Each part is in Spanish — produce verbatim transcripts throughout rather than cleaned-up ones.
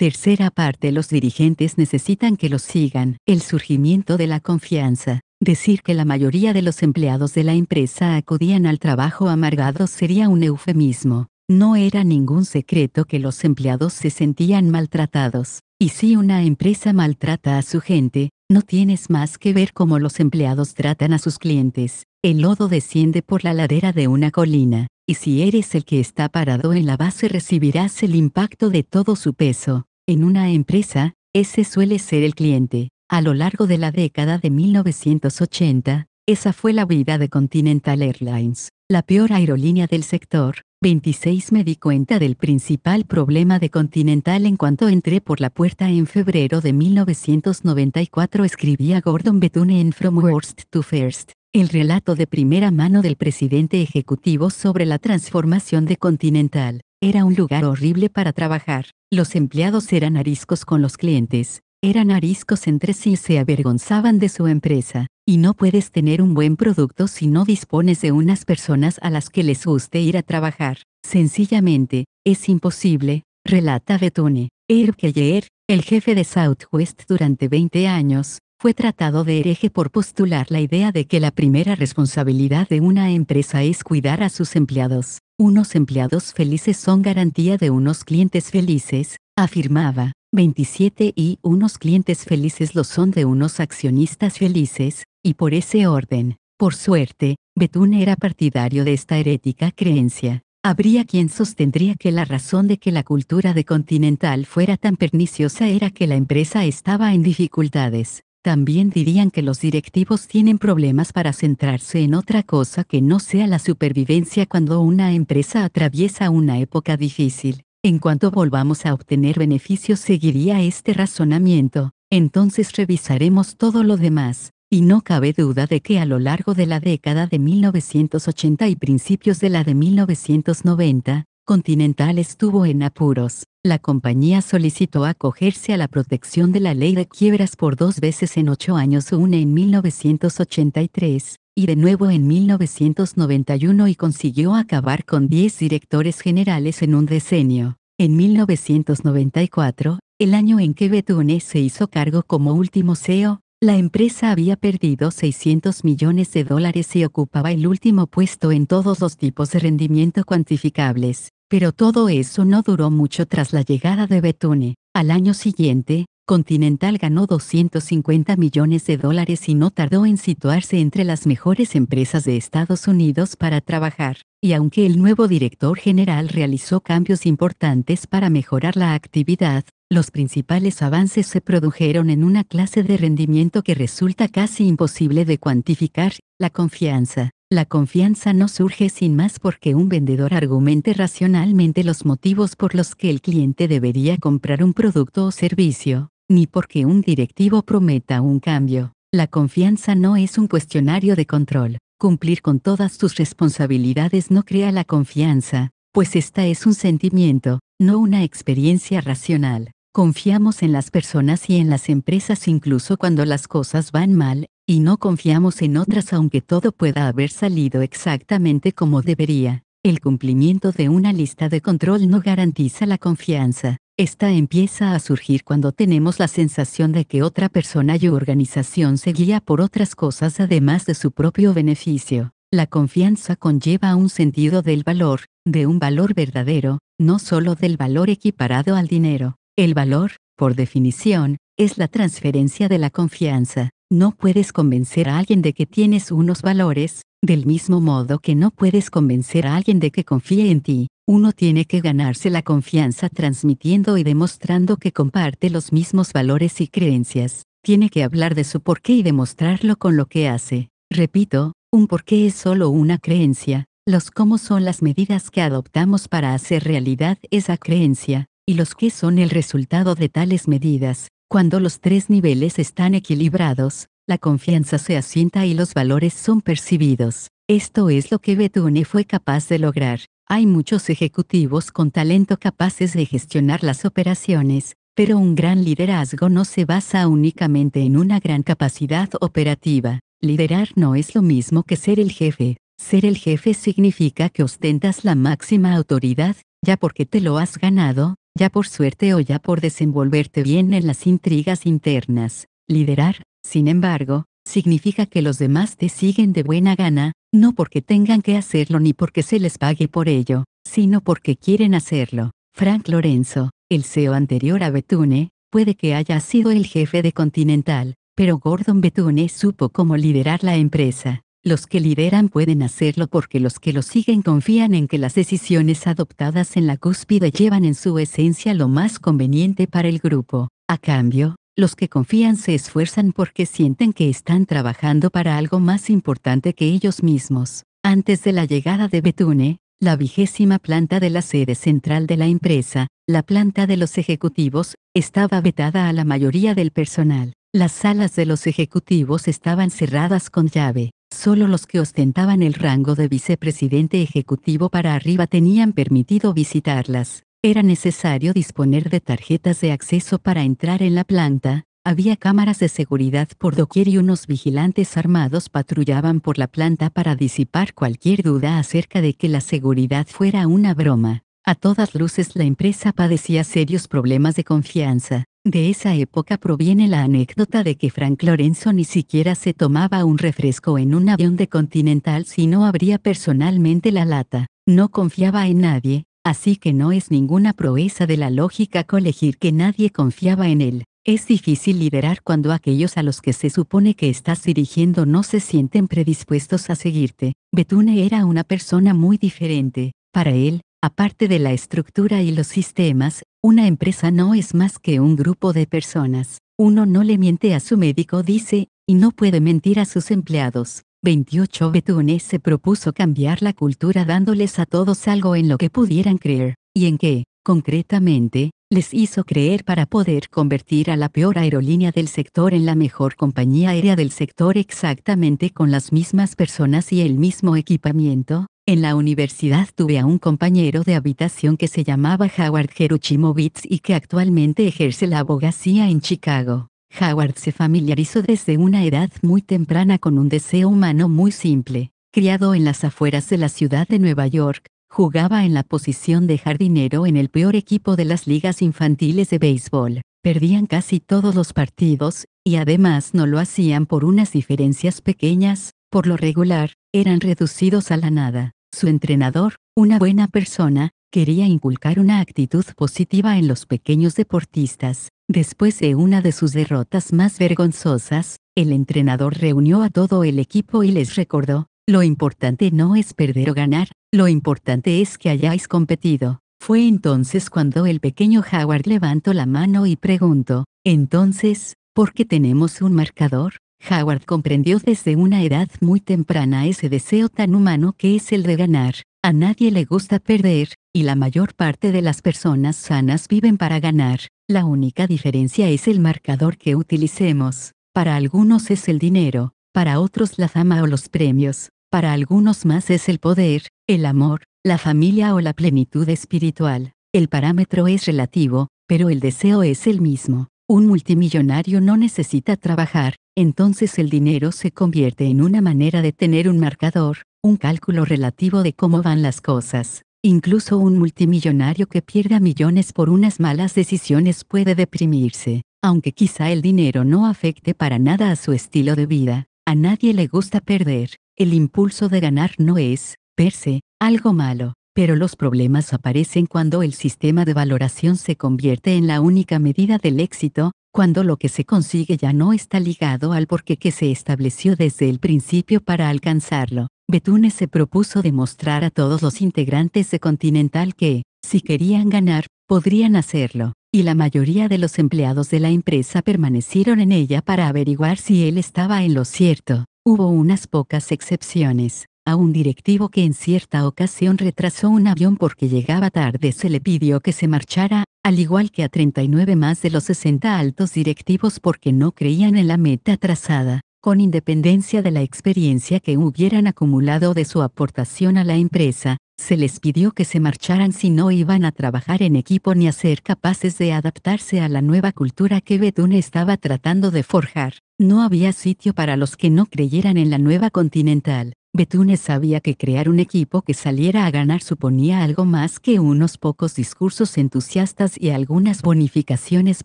Tercera parte. Los dirigentes necesitan que los sigan. El surgimiento de la confianza. Decir que la mayoría de los empleados de la empresa acudían al trabajo amargados sería un eufemismo. No era ningún secreto que los empleados se sentían maltratados. Y si una empresa maltrata a su gente, no tienes más que ver cómo los empleados tratan a sus clientes. El lodo desciende por la ladera de una colina, y si eres el que está parado en la base recibirás el impacto de todo su peso. En una empresa, ese suele ser el cliente. A lo largo de la década de mil novecientos ochenta, esa fue la vida de Continental Airlines, la peor aerolínea del sector. veintiséis Me di cuenta del principal problema de Continental en cuanto entré por la puerta en febrero de mil novecientos noventa y cuatro, escribía Gordon Bethune en From Worst to First, el relato de primera mano del presidente ejecutivo sobre la transformación de Continental. Era un lugar horrible para trabajar. Los empleados eran ariscos con los clientes, eran ariscos entre sí y se avergonzaban de su empresa. Y no puedes tener un buen producto si no dispones de unas personas a las que les guste ir a trabajar. Sencillamente, es imposible, relata Bethune. Herb Kelleher, el jefe de Southwest durante veinte años, fue tratado de hereje por postular la idea de que la primera responsabilidad de una empresa es cuidar a sus empleados. Unos empleados felices son garantía de unos clientes felices, afirmaba. veintisiete Y unos clientes felices lo son de unos accionistas felices. Y por ese orden, por suerte, Bethune era partidario de esta herética creencia. Habría quien sostendría que la razón de que la cultura de Continental fuera tan perniciosa era que la empresa estaba en dificultades. También dirían que los directivos tienen problemas para centrarse en otra cosa que no sea la supervivencia cuando una empresa atraviesa una época difícil. En cuanto volvamos a obtener beneficios seguiría este razonamiento, entonces revisaremos todo lo demás. Y no cabe duda de que a lo largo de la década de mil novecientos ochenta y principios de la de mil novecientos noventa, Continental estuvo en apuros. La compañía solicitó acogerse a la protección de la ley de quiebras por dos veces en ocho años, una en mil novecientos ochenta y tres, y de nuevo en mil novecientos noventa y uno, y consiguió acabar con diez directores generales en un decenio. En mil novecientos noventa y cuatro, el año en que Bethune se hizo cargo como último C E O, la empresa había perdido seiscientos millones de dólares y ocupaba el último puesto en todos los tipos de rendimiento cuantificables. Pero todo eso no duró mucho tras la llegada de Bethune. Al año siguiente, Continental ganó doscientos cincuenta millones de dólares y no tardó en situarse entre las mejores empresas de Estados Unidos para trabajar. Y aunque el nuevo director general realizó cambios importantes para mejorar la actividad, los principales avances se produjeron en una clase de rendimiento que resulta casi imposible de cuantificar, la confianza. La confianza no surge sin más porque un vendedor argumente racionalmente los motivos por los que el cliente debería comprar un producto o servicio, ni porque un directivo prometa un cambio. La confianza no es un cuestionario de control. Cumplir con todas tus responsabilidades no crea la confianza, pues esta es un sentimiento, no una experiencia racional. Confiamos en las personas y en las empresas incluso cuando las cosas van mal, y no confiamos en otras aunque todo pueda haber salido exactamente como debería. El cumplimiento de una lista de control no garantiza la confianza. Esta empieza a surgir cuando tenemos la sensación de que otra persona y organización se guía por otras cosas además de su propio beneficio. La confianza conlleva un sentido del valor, de un valor verdadero, no solo del valor equiparado al dinero. El valor, por definición, es la transferencia de la confianza. No puedes convencer a alguien de que tienes unos valores, del mismo modo que no puedes convencer a alguien de que confíe en ti. Uno tiene que ganarse la confianza transmitiendo y demostrando que comparte los mismos valores y creencias. Tiene que hablar de su porqué y demostrarlo con lo que hace. Repito, un porqué es solo una creencia. Los cómo son las medidas que adoptamos para hacer realidad esa creencia, y los qué son el resultado de tales medidas. Cuando los tres niveles están equilibrados, la confianza se asienta y los valores son percibidos. Esto es lo que Bethune fue capaz de lograr. Hay muchos ejecutivos con talento capaces de gestionar las operaciones, pero un gran liderazgo no se basa únicamente en una gran capacidad operativa. Liderar no es lo mismo que ser el jefe. Ser el jefe significa que ostentas la máxima autoridad, ya porque te lo has ganado, ya por suerte o ya por desenvolverte bien en las intrigas internas. Liderar, sin embargo, significa que los demás te siguen de buena gana, no porque tengan que hacerlo ni porque se les pague por ello, sino porque quieren hacerlo. Frank Lorenzo, el C E O anterior a Bethune, puede que haya sido el jefe de Continental, pero Gordon Bethune supo cómo liderar la empresa. Los que lideran pueden hacerlo porque los que lo siguen confían en que las decisiones adoptadas en la cúspide llevan en su esencia lo más conveniente para el grupo. A cambio, los que confían se esfuerzan porque sienten que están trabajando para algo más importante que ellos mismos. Antes de la llegada de Bethune, la vigésima planta de la sede central de la empresa, la planta de los ejecutivos, estaba vetada a la mayoría del personal. Las salas de los ejecutivos estaban cerradas con llave. Solo los que ostentaban el rango de vicepresidente ejecutivo para arriba tenían permitido visitarlas. Era necesario disponer de tarjetas de acceso para entrar en la planta, había cámaras de seguridad por doquier y unos vigilantes armados patrullaban por la planta para disipar cualquier duda acerca de que la seguridad fuera una broma. A todas luces la empresa padecía serios problemas de confianza. De esa época proviene la anécdota de que Frank Lorenzo ni siquiera se tomaba un refresco en un avión de Continental si no abría personalmente la lata. No confiaba en nadie, así que no es ninguna proeza de la lógica colegir que nadie confiaba en él. Es difícil liderar cuando aquellos a los que se supone que estás dirigiendo no se sienten predispuestos a seguirte. Bethune era una persona muy diferente. Para él, aparte de la estructura y los sistemas, una empresa no es más que un grupo de personas. Uno no le miente a su médico, dice, y no puede mentir a sus empleados. veintiocho Bethune se propuso cambiar la cultura dándoles a todos algo en lo que pudieran creer, y en qué, concretamente, les hizo creer para poder convertir a la peor aerolínea del sector en la mejor compañía aérea del sector exactamente con las mismas personas y el mismo equipamiento. En la universidad tuve a un compañero de habitación que se llamaba Howard Geruchimovitz y que actualmente ejerce la abogacía en Chicago. Howard se familiarizó desde una edad muy temprana con un deseo humano muy simple. Criado en las afueras de la ciudad de Nueva York, jugaba en la posición de jardinero en el peor equipo de las ligas infantiles de béisbol. Perdían casi todos los partidos, y además no lo hacían por unas diferencias pequeñas. Por lo regular, eran reducidos a la nada. Su entrenador, una buena persona, quería inculcar una actitud positiva en los pequeños deportistas. Después de una de sus derrotas más vergonzosas, el entrenador reunió a todo el equipo y les recordó, lo importante no es perder o ganar, lo importante es que hayáis competido. Fue entonces cuando el pequeño Howard levantó la mano y preguntó, entonces, ¿por qué tenemos un marcador? Howard comprendió desde una edad muy temprana ese deseo tan humano que es el de ganar. A nadie le gusta perder, y la mayor parte de las personas sanas viven para ganar. La única diferencia es el marcador que utilicemos. Para algunos es el dinero, para otros la fama o los premios, para algunos más es el poder, el amor, la familia o la plenitud espiritual. El parámetro es relativo, pero el deseo es el mismo. Un multimillonario no necesita trabajar, entonces el dinero se convierte en una manera de tener un marcador, un cálculo relativo de cómo van las cosas. Incluso un multimillonario que pierda millones por unas malas decisiones puede deprimirse, aunque quizá el dinero no afecte para nada a su estilo de vida. A nadie le gusta perder, el impulso de ganar no es, per se, algo malo. Pero los problemas aparecen cuando el sistema de valoración se convierte en la única medida del éxito, cuando lo que se consigue ya no está ligado al porqué que se estableció desde el principio para alcanzarlo. Bethune se propuso demostrar a todos los integrantes de Continental que, si querían ganar, podrían hacerlo, y la mayoría de los empleados de la empresa permanecieron en ella para averiguar si él estaba en lo cierto. Hubo unas pocas excepciones. A un directivo que en cierta ocasión retrasó un avión porque llegaba tarde se le pidió que se marchara, al igual que a treinta y nueve más de los sesenta altos directivos porque no creían en la meta trazada, con independencia de la experiencia que hubieran acumulado de su aportación a la empresa, se les pidió que se marcharan si no iban a trabajar en equipo ni a ser capaces de adaptarse a la nueva cultura que Bethune estaba tratando de forjar. No había sitio para los que no creyeran en la nueva Continental. Bethune sabía que crear un equipo que saliera a ganar suponía algo más que unos pocos discursos entusiastas y algunas bonificaciones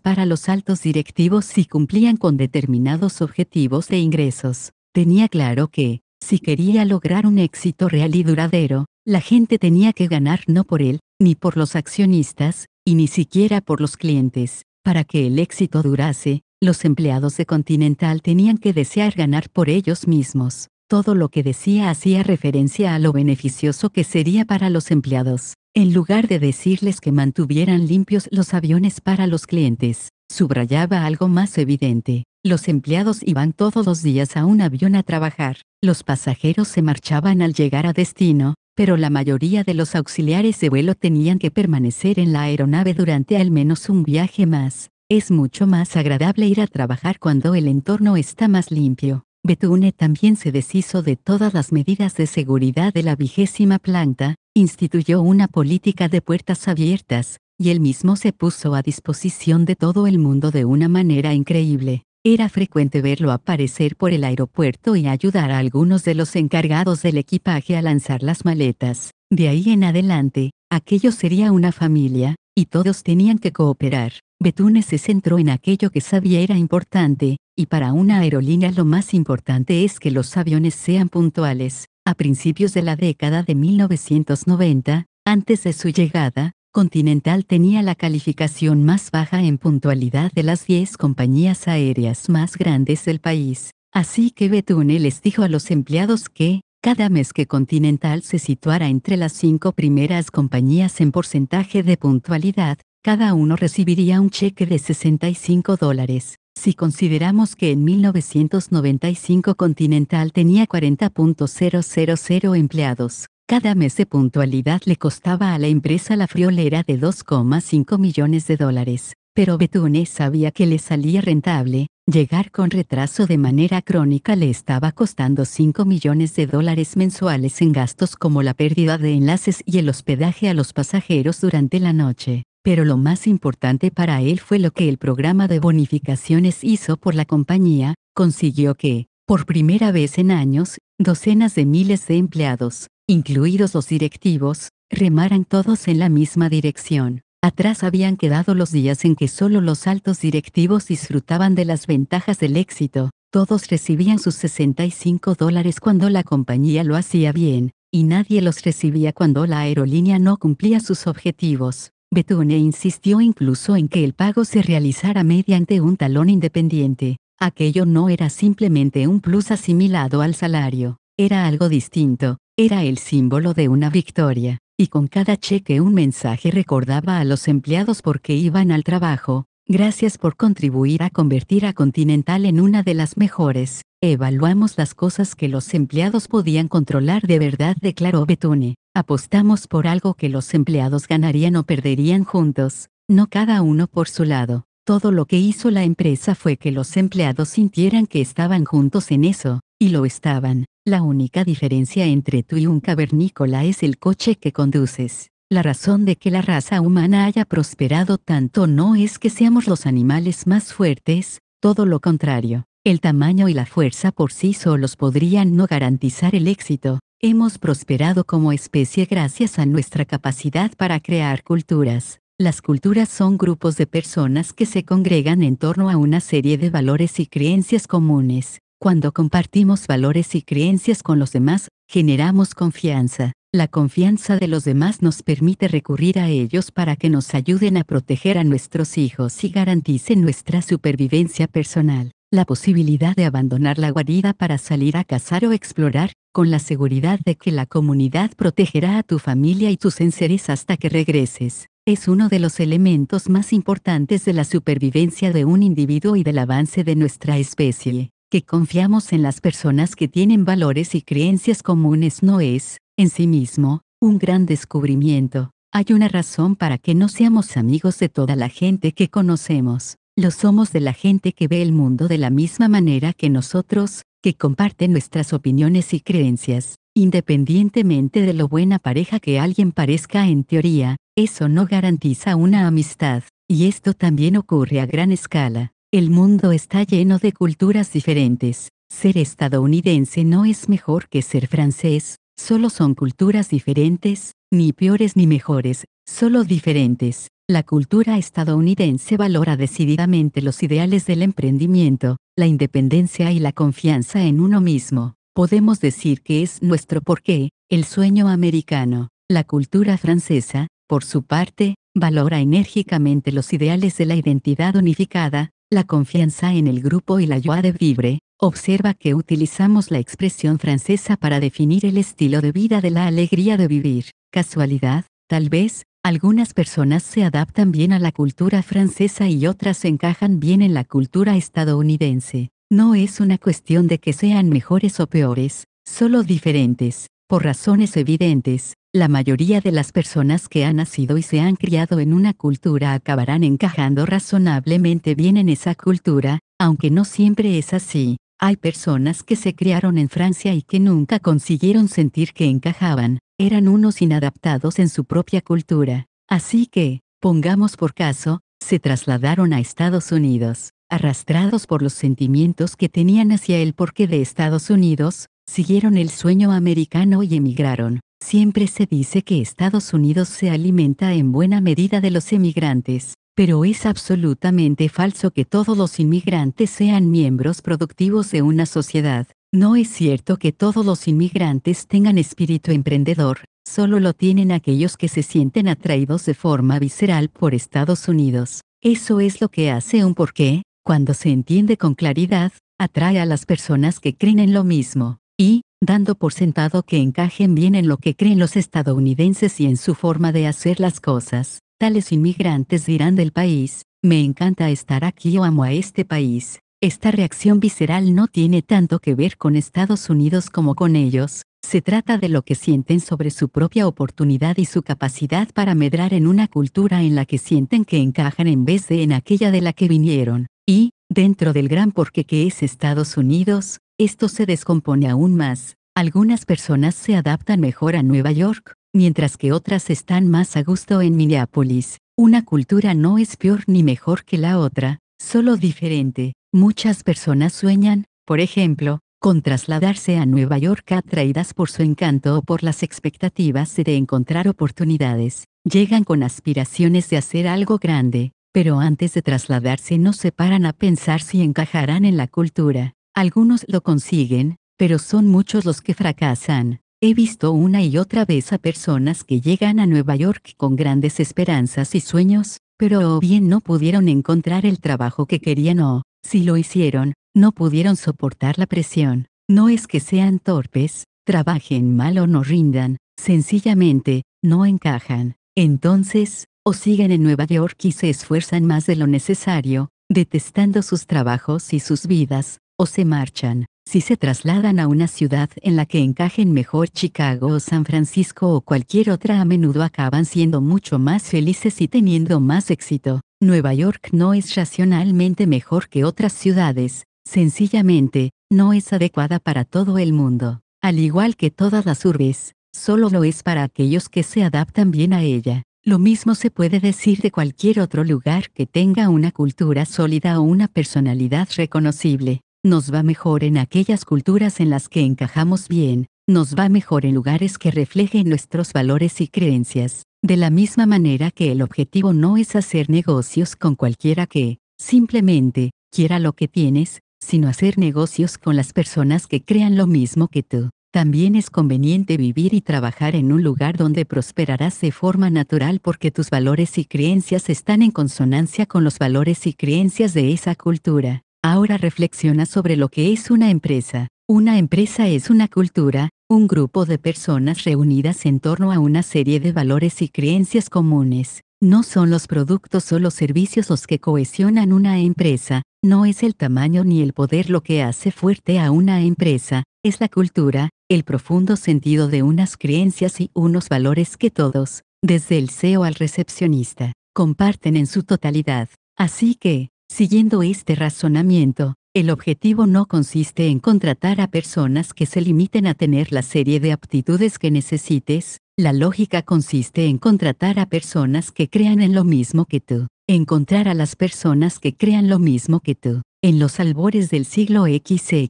para los altos directivos si cumplían con determinados objetivos de ingresos. Tenía claro que, si quería lograr un éxito real y duradero, la gente tenía que ganar no por él, ni por los accionistas, y ni siquiera por los clientes. Para que el éxito durase, los empleados de Continental tenían que desear ganar por ellos mismos. Todo lo que decía hacía referencia a lo beneficioso que sería para los empleados, en lugar de decirles que mantuvieran limpios los aviones para los clientes. Subrayaba algo más evidente. Los empleados iban todos los días a un avión a trabajar, los pasajeros se marchaban al llegar a destino, pero la mayoría de los auxiliares de vuelo tenían que permanecer en la aeronave durante al menos un viaje más. Es mucho más agradable ir a trabajar cuando el entorno está más limpio. Bethune también se deshizo de todas las medidas de seguridad de la vigésima planta, instituyó una política de puertas abiertas, y él mismo se puso a disposición de todo el mundo de una manera increíble. Era frecuente verlo aparecer por el aeropuerto y ayudar a algunos de los encargados del equipaje a lanzar las maletas. De ahí en adelante, aquello sería una familia, y todos tenían que cooperar. Bethune se centró en aquello que sabía era importante, y para una aerolínea lo más importante es que los aviones sean puntuales. A principios de la década de mil novecientos noventa, antes de su llegada, Continental tenía la calificación más baja en puntualidad de las diez compañías aéreas más grandes del país. Así que Bethune les dijo a los empleados que, cada mes que Continental se situara entre las cinco primeras compañías en porcentaje de puntualidad, cada uno recibiría un cheque de sesenta y cinco dólares. Si consideramos que en mil novecientos noventa y cinco Continental tenía cuarenta mil empleados, cada mes de puntualidad le costaba a la empresa la friolera de dos coma cinco millones de dólares. Pero Bethune sabía que le salía rentable. Llegar con retraso de manera crónica le estaba costando cinco millones de dólares mensuales en gastos como la pérdida de enlaces y el hospedaje a los pasajeros durante la noche. Pero lo más importante para él fue lo que el programa de bonificaciones hizo por la compañía. Consiguió que, por primera vez en años, docenas de miles de empleados, incluidos los directivos, remaran todos en la misma dirección. Atrás habían quedado los días en que solo los altos directivos disfrutaban de las ventajas del éxito. Todos recibían sus sesenta y cinco dólares cuando la compañía lo hacía bien, y nadie los recibía cuando la aerolínea no cumplía sus objetivos. Bethune insistió incluso en que el pago se realizara mediante un talón independiente. Aquello no era simplemente un plus asimilado al salario, era algo distinto, era el símbolo de una victoria, y con cada cheque un mensaje recordaba a los empleados por qué iban al trabajo: gracias por contribuir a convertir a Continental en una de las mejores. Evaluamos las cosas que los empleados podían controlar de verdad, declaró Bethune. Apostamos por algo que los empleados ganarían o perderían juntos, no cada uno por su lado. Todo lo que hizo la empresa fue que los empleados sintieran que estaban juntos en eso, y lo estaban. La única diferencia entre tú y un cavernícola es el coche que conduces. La razón de que la raza humana haya prosperado tanto no es que seamos los animales más fuertes, todo lo contrario. El tamaño y la fuerza por sí solos podrían no garantizar el éxito. Hemos prosperado como especie gracias a nuestra capacidad para crear culturas. Las culturas son grupos de personas que se congregan en torno a una serie de valores y creencias comunes. Cuando compartimos valores y creencias con los demás, generamos confianza. La confianza de los demás nos permite recurrir a ellos para que nos ayuden a proteger a nuestros hijos y garanticen nuestra supervivencia personal. La posibilidad de abandonar la guarida para salir a cazar o explorar, con la seguridad de que la comunidad protegerá a tu familia y tus enseres hasta que regreses, es uno de los elementos más importantes de la supervivencia de un individuo y del avance de nuestra especie. Que confiamos en las personas que tienen valores y creencias comunes no es, en sí mismo, un gran descubrimiento. Hay una razón para que no seamos amigos de toda la gente que conocemos. Lo somos de la gente que ve el mundo de la misma manera que nosotros, que comparte nuestras opiniones y creencias. Independientemente de lo buena pareja que alguien parezca en teoría, eso no garantiza una amistad, y esto también ocurre a gran escala. El mundo está lleno de culturas diferentes, Ser estadounidense no es mejor que ser francés, solo son culturas diferentes, ni peores ni mejores, solo diferentes. La cultura estadounidense valora decididamente los ideales del emprendimiento, la independencia y la confianza en uno mismo. Podemos decir que es nuestro porqué, el sueño americano. La cultura francesa, por su parte, valora enérgicamente los ideales de la identidad unificada, la confianza en el grupo y la joie de vivre. Observa que utilizamos la expresión francesa para definir el estilo de vida de la alegría de vivir. Casualidad, tal vez. Algunas personas se adaptan bien a la cultura francesa y otras encajan bien en la cultura estadounidense. No es una cuestión de que sean mejores o peores, solo diferentes. Por razones evidentes, la mayoría de las personas que han nacido y se han criado en una cultura acabarán encajando razonablemente bien en esa cultura, aunque no siempre es así. Hay personas que se criaron en Francia y que nunca consiguieron sentir que encajaban. Eran unos inadaptados en su propia cultura. Así que, pongamos por caso, se trasladaron a Estados Unidos. Arrastrados por los sentimientos que tenían hacia el porqué de Estados Unidos, siguieron el sueño americano y emigraron. Siempre se dice que Estados Unidos se alimenta en buena medida de los emigrantes, pero es absolutamente falso que todos los inmigrantes sean miembros productivos de una sociedad. No es cierto que todos los inmigrantes tengan espíritu emprendedor, solo lo tienen aquellos que se sienten atraídos de forma visceral por Estados Unidos. Eso es lo que hace un porqué, cuando se entiende con claridad, atrae a las personas que creen en lo mismo, y, dando por sentado que encajen bien en lo que creen los estadounidenses y en su forma de hacer las cosas, tales inmigrantes dirán del país, me encanta estar aquí o amo a este país. Esta reacción visceral no tiene tanto que ver con Estados Unidos como con ellos, se trata de lo que sienten sobre su propia oportunidad y su capacidad para medrar en una cultura en la que sienten que encajan en vez de en aquella de la que vinieron. Y, dentro del gran porqué que es Estados Unidos, esto se descompone aún más. Algunas personas se adaptan mejor a Nueva York, mientras que otras están más a gusto en Minneapolis. Una cultura no es peor ni mejor que la otra, solo diferente. Muchas personas sueñan, por ejemplo, con trasladarse a Nueva York atraídas por su encanto o por las expectativas de encontrar oportunidades. Llegan con aspiraciones de hacer algo grande, pero antes de trasladarse no se paran a pensar si encajarán en la cultura. Algunos lo consiguen, pero son muchos los que fracasan. He visto una y otra vez a personas que llegan a Nueva York con grandes esperanzas y sueños, pero o bien no pudieron encontrar el trabajo que querían o, si lo hicieron, no pudieron soportar la presión. No es que sean torpes, trabajen mal o no rindan, sencillamente, no encajan. Entonces, o siguen en Nueva York y se esfuerzan más de lo necesario, detestando sus trabajos y sus vidas, o se marchan. Si se trasladan a una ciudad en la que encajen mejor, Chicago o San Francisco o cualquier otra, a menudo acaban siendo mucho más felices y teniendo más éxito. Nueva York no es racionalmente mejor que otras ciudades, sencillamente, no es adecuada para todo el mundo. Al igual que todas las urbes, solo lo es para aquellos que se adaptan bien a ella. Lo mismo se puede decir de cualquier otro lugar que tenga una cultura sólida o una personalidad reconocible. Nos va mejor en aquellas culturas en las que encajamos bien, nos va mejor en lugares que reflejen nuestros valores y creencias. De la misma manera que el objetivo no es hacer negocios con cualquiera que, simplemente, quiera lo que tienes, sino hacer negocios con las personas que crean lo mismo que tú. También es conveniente vivir y trabajar en un lugar donde prosperarás de forma natural porque tus valores y creencias están en consonancia con los valores y creencias de esa cultura. Ahora reflexiona sobre lo que es una empresa. Una empresa es una cultura, un grupo de personas reunidas en torno a una serie de valores y creencias comunes. No son los productos o los servicios los que cohesionan una empresa, no es el tamaño ni el poder lo que hace fuerte a una empresa, es la cultura, el profundo sentido de unas creencias y unos valores que todos, desde el C E O al recepcionista, comparten en su totalidad. Así que, siguiendo este razonamiento, el objetivo no consiste en contratar a personas que se limiten a tener la serie de aptitudes que necesites, la lógica consiste en contratar a personas que crean en lo mismo que tú. Encontrar a las personas que crean lo mismo que tú. En los albores del siglo veinte,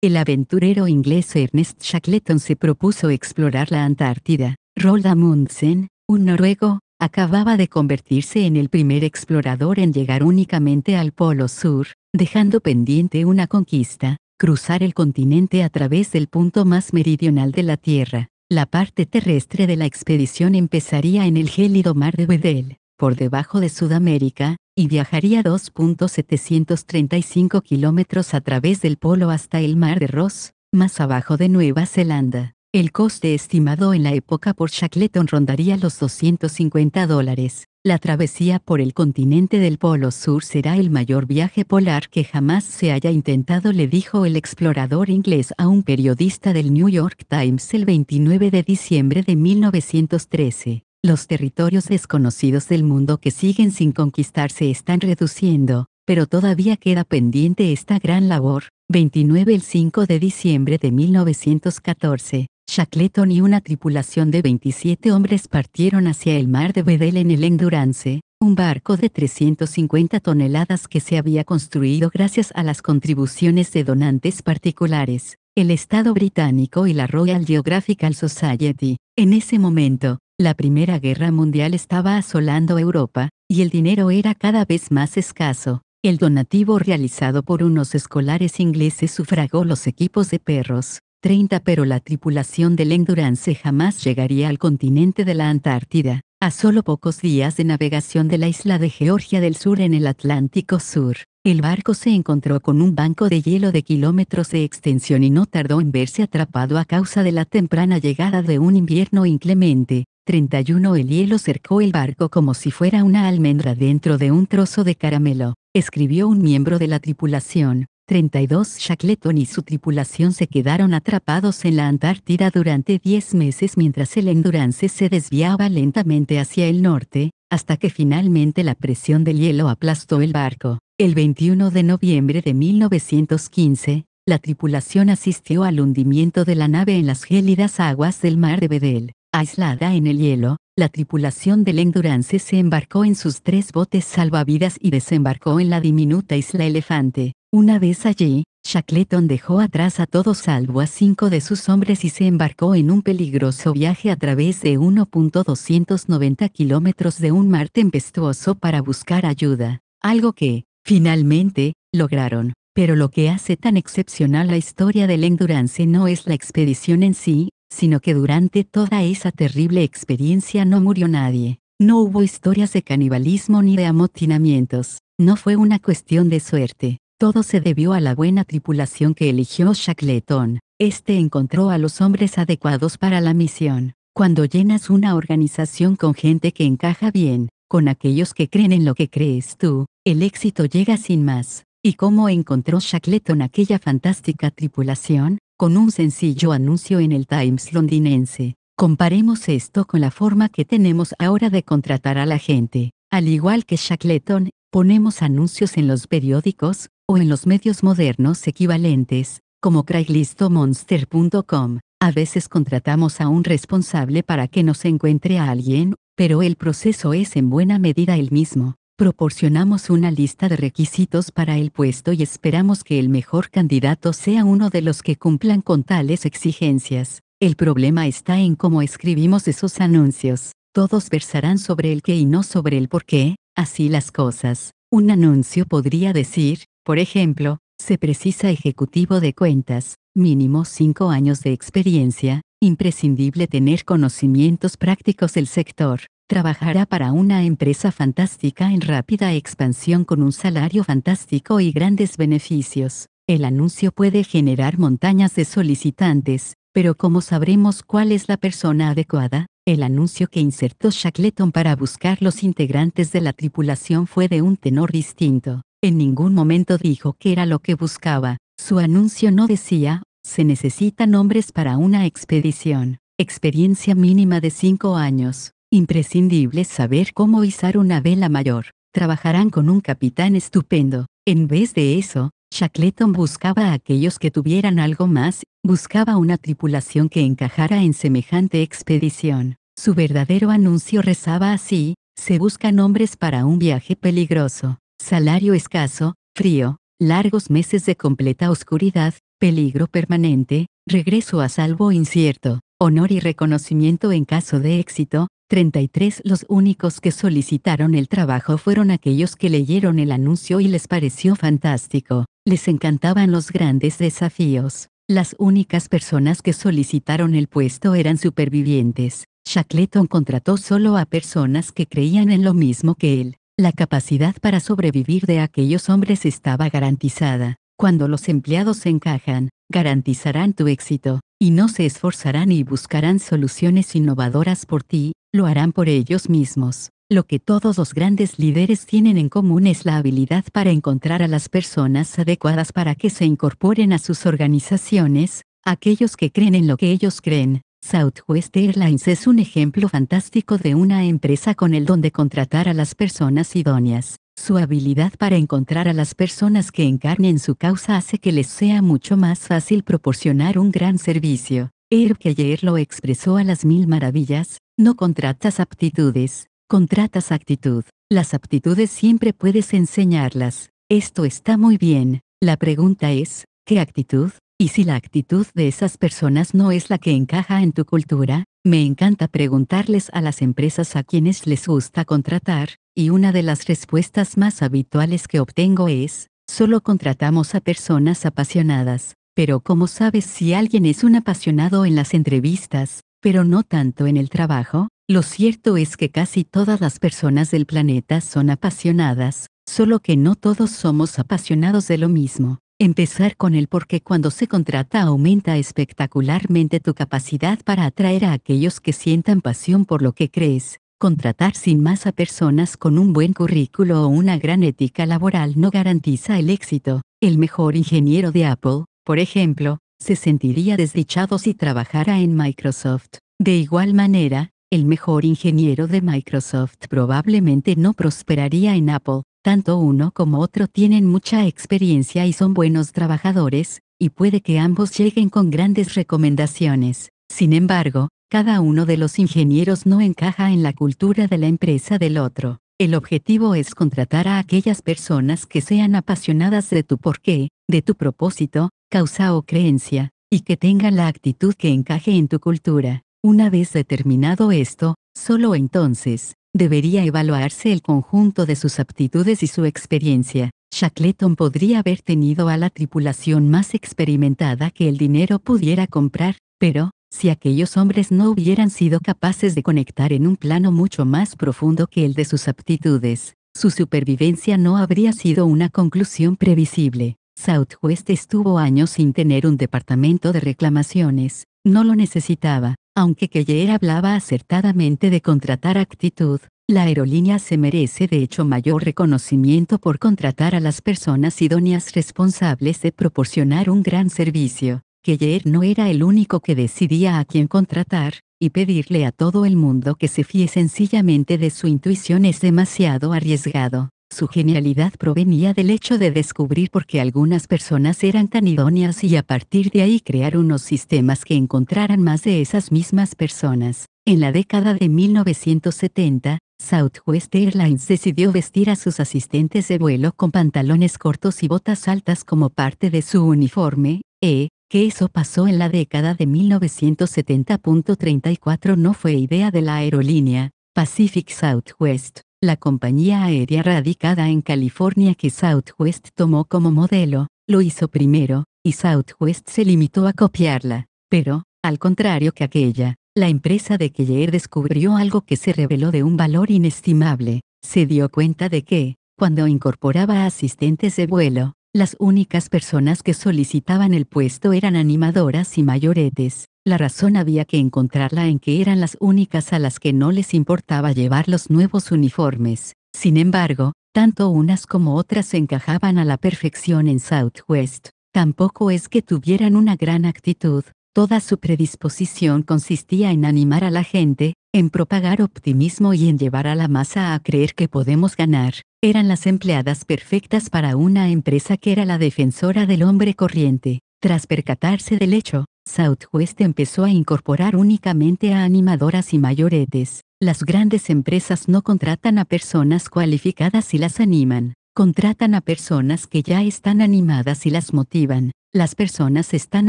el aventurero inglés Ernest Shackleton se propuso explorar la Antártida. Roald Amundsen, un noruego, acababa de convertirse en el primer explorador en llegar únicamente al Polo Sur, dejando pendiente una conquista: cruzar el continente a través del punto más meridional de la Tierra. La parte terrestre de la expedición empezaría en el gélido mar de Weddell, por debajo de Sudamérica, y viajaría dos mil setecientos treinta y cinco kilómetros a través del polo hasta el mar de Ross, más abajo de Nueva Zelanda. El coste estimado en la época por Shackleton rondaría los doscientos cincuenta dólares. La travesía por el continente del Polo Sur será el mayor viaje polar que jamás se haya intentado, le dijo el explorador inglés a un periodista del New York Times el veintinueve de diciembre de mil novecientos trece. Los territorios desconocidos del mundo que siguen sin conquistar se están reduciendo, pero todavía queda pendiente esta gran labor. veintinueve El cinco de diciembre de mil novecientos catorce, Shackleton y una tripulación de veintisiete hombres partieron hacia el mar de Weddell en el Endurance, un barco de trescientas cincuenta toneladas que se había construido gracias a las contribuciones de donantes particulares, el Estado británico y la Royal Geographical Society. En ese momento, la Primera Guerra Mundial estaba asolando Europa, y el dinero era cada vez más escaso. El donativo realizado por unos escolares ingleses sufragó los equipos de perros, treinta, pero la tripulación del Endurance jamás llegaría al continente de la Antártida, a solo pocos días de navegación de la isla de Georgia del Sur en el Atlántico Sur. El barco se encontró con un banco de hielo de kilómetros de extensión y no tardó en verse atrapado a causa de la temprana llegada de un invierno inclemente. treinta y uno El hielo cercó el barco como si fuera una almendra dentro de un trozo de caramelo, escribió un miembro de la tripulación. treinta y dos Shackleton y su tripulación se quedaron atrapados en la Antártida durante diez meses mientras el Endurance se desviaba lentamente hacia el norte, hasta que finalmente la presión del hielo aplastó el barco. El veintiuno de noviembre de mil novecientos quince, la tripulación asistió al hundimiento de la nave en las gélidas aguas del mar de Weddell. Aislada en el hielo, la tripulación del Endurance se embarcó en sus tres botes salvavidas y desembarcó en la diminuta Isla Elefante. Una vez allí, Shackleton dejó atrás a todos salvo a cinco de sus hombres y se embarcó en un peligroso viaje a través de mil doscientos noventa kilómetros de un mar tempestuoso para buscar ayuda, algo que, finalmente, lograron. Pero lo que hace tan excepcional la historia del Endurance no es la expedición en sí, sino que durante toda esa terrible experiencia no murió nadie. No hubo historias de canibalismo ni de amotinamientos. No fue una cuestión de suerte. Todo se debió a la buena tripulación que eligió Shackleton. Este encontró a los hombres adecuados para la misión. Cuando llenas una organización con gente que encaja bien, con aquellos que creen en lo que crees tú, el éxito llega sin más. ¿Y cómo encontró Shackleton aquella fantástica tripulación? Con un sencillo anuncio en el Times londinense. Comparemos esto con la forma que tenemos ahora de contratar a la gente. Al igual que Shackleton, ponemos anuncios en los periódicos, o en los medios modernos equivalentes, como Craigslist o Monster punto com. A veces contratamos a un responsable para que nos encuentre a alguien, pero el proceso es en buena medida el mismo. Proporcionamos una lista de requisitos para el puesto y esperamos que el mejor candidato sea uno de los que cumplan con tales exigencias. El problema está en cómo escribimos esos anuncios. Todos versarán sobre el qué y no sobre el por qué, así las cosas. Un anuncio podría decir, por ejemplo, se precisa ejecutivo de cuentas, mínimo cinco años de experiencia, imprescindible tener conocimientos prácticos del sector. Trabajará para una empresa fantástica en rápida expansión con un salario fantástico y grandes beneficios. El anuncio puede generar montañas de solicitantes, pero ¿cómo sabremos cuál es la persona adecuada? El anuncio que insertó Shackleton para buscar los integrantes de la tripulación fue de un tenor distinto. En ningún momento dijo que era lo que buscaba. Su anuncio no decía, se necesitan hombres para una expedición, experiencia mínima de cinco años. Imprescindible saber cómo izar una vela mayor. Trabajarán con un capitán estupendo. En vez de eso, Shackleton buscaba a aquellos que tuvieran algo más, buscaba una tripulación que encajara en semejante expedición. Su verdadero anuncio rezaba así, Se buscan hombres para un viaje peligroso, salario escaso, frío, largos meses de completa oscuridad, peligro permanente, regreso a salvo incierto, honor y reconocimiento en caso de éxito. treinta y tres Los únicos que solicitaron el trabajo fueron aquellos que leyeron el anuncio y les pareció fantástico. Les encantaban los grandes desafíos. Las únicas personas que solicitaron el puesto eran supervivientes. Shackleton contrató solo a personas que creían en lo mismo que él. La capacidad para sobrevivir de aquellos hombres estaba garantizada. Cuando los empleados encajan, garantizarán tu éxito, y no se esforzarán y buscarán soluciones innovadoras por ti, lo harán por ellos mismos. Lo que todos los grandes líderes tienen en común es la habilidad para encontrar a las personas adecuadas para que se incorporen a sus organizaciones, aquellos que creen en lo que ellos creen. Southwest Airlines es un ejemplo fantástico de una empresa con el don de contratar a las personas idóneas. Su habilidad para encontrar a las personas que encarnen su causa hace que les sea mucho más fácil proporcionar un gran servicio. Herb Kelleher lo expresó a las mil maravillas: no contratas aptitudes, contratas actitud. Las aptitudes siempre puedes enseñarlas. Esto está muy bien. La pregunta es, ¿qué actitud? Y si la actitud de esas personas no es la que encaja en tu cultura, me encanta preguntarles a las empresas a quienes les gusta contratar, y una de las respuestas más habituales que obtengo es, solo contratamos a personas apasionadas. Pero ¿cómo sabes si alguien es un apasionado en las entrevistas, pero no tanto en el trabajo? Lo cierto es que casi todas las personas del planeta son apasionadas, solo que no todos somos apasionados de lo mismo. Empezar con el por qué cuando se contrata aumenta espectacularmente tu capacidad para atraer a aquellos que sientan pasión por lo que crees. Contratar sin más a personas con un buen currículo o una gran ética laboral no garantiza el éxito. El mejor ingeniero de Apple, por ejemplo, se sentiría desdichado si trabajara en Microsoft. De igual manera, el mejor ingeniero de Microsoft probablemente no prosperaría en Apple. Tanto uno como otro tienen mucha experiencia y son buenos trabajadores, y puede que ambos lleguen con grandes recomendaciones. Sin embargo, cada uno de los ingenieros no encaja en la cultura de la empresa del otro. El objetivo es contratar a aquellas personas que sean apasionadas de tu porqué, de tu propósito, causa o creencia, y que tengan la actitud que encaje en tu cultura. Una vez determinado esto, solo entonces debería evaluarse el conjunto de sus aptitudes y su experiencia. Shackleton podría haber tenido a la tripulación más experimentada que el dinero pudiera comprar, pero, si aquellos hombres no hubieran sido capaces de conectar en un plano mucho más profundo que el de sus aptitudes, su supervivencia no habría sido una conclusión previsible. Southwest estuvo años sin tener un departamento de reclamaciones. No lo necesitaba. Aunque Kelleher hablaba acertadamente de contratar actitud, la aerolínea se merece de hecho mayor reconocimiento por contratar a las personas idóneas responsables de proporcionar un gran servicio. Kelleher no era el único que decidía a quién contratar, y pedirle a todo el mundo que se fíe sencillamente de su intuición es demasiado arriesgado. Su genialidad provenía del hecho de descubrir por qué algunas personas eran tan idóneas y a partir de ahí crear unos sistemas que encontraran más de esas mismas personas. En la década de mil novecientos setenta, Southwest Airlines decidió vestir a sus asistentes de vuelo con pantalones cortos y botas altas como parte de su uniforme, e, que eso pasó en la década de mil novecientos setenta. treinta y cuatro no fue idea de la aerolínea Pacific Southwest, la compañía aérea radicada en California que Southwest tomó como modelo. Lo hizo primero, y Southwest se limitó a copiarla. Pero, al contrario que aquella, la empresa de Kelleher descubrió algo que se reveló de un valor inestimable. Se dio cuenta de que, cuando incorporaba asistentes de vuelo, las únicas personas que solicitaban el puesto eran animadoras y mayoretes. La razón había que encontrarla en que eran las únicas a las que no les importaba llevar los nuevos uniformes. Sin embargo, tanto unas como otras se encajaban a la perfección en Southwest. Tampoco es que tuvieran una gran actitud. Toda su predisposición consistía en animar a la gente, en propagar optimismo y en llevar a la masa a creer que podemos ganar. Eran las empleadas perfectas para una empresa que era la defensora del hombre corriente. Tras percatarse del hecho, Southwest empezó a incorporar únicamente a animadoras y mayoretes. Las grandes empresas no contratan a personas cualificadas y las animan. Contratan a personas que ya están animadas y las motivan. Las personas están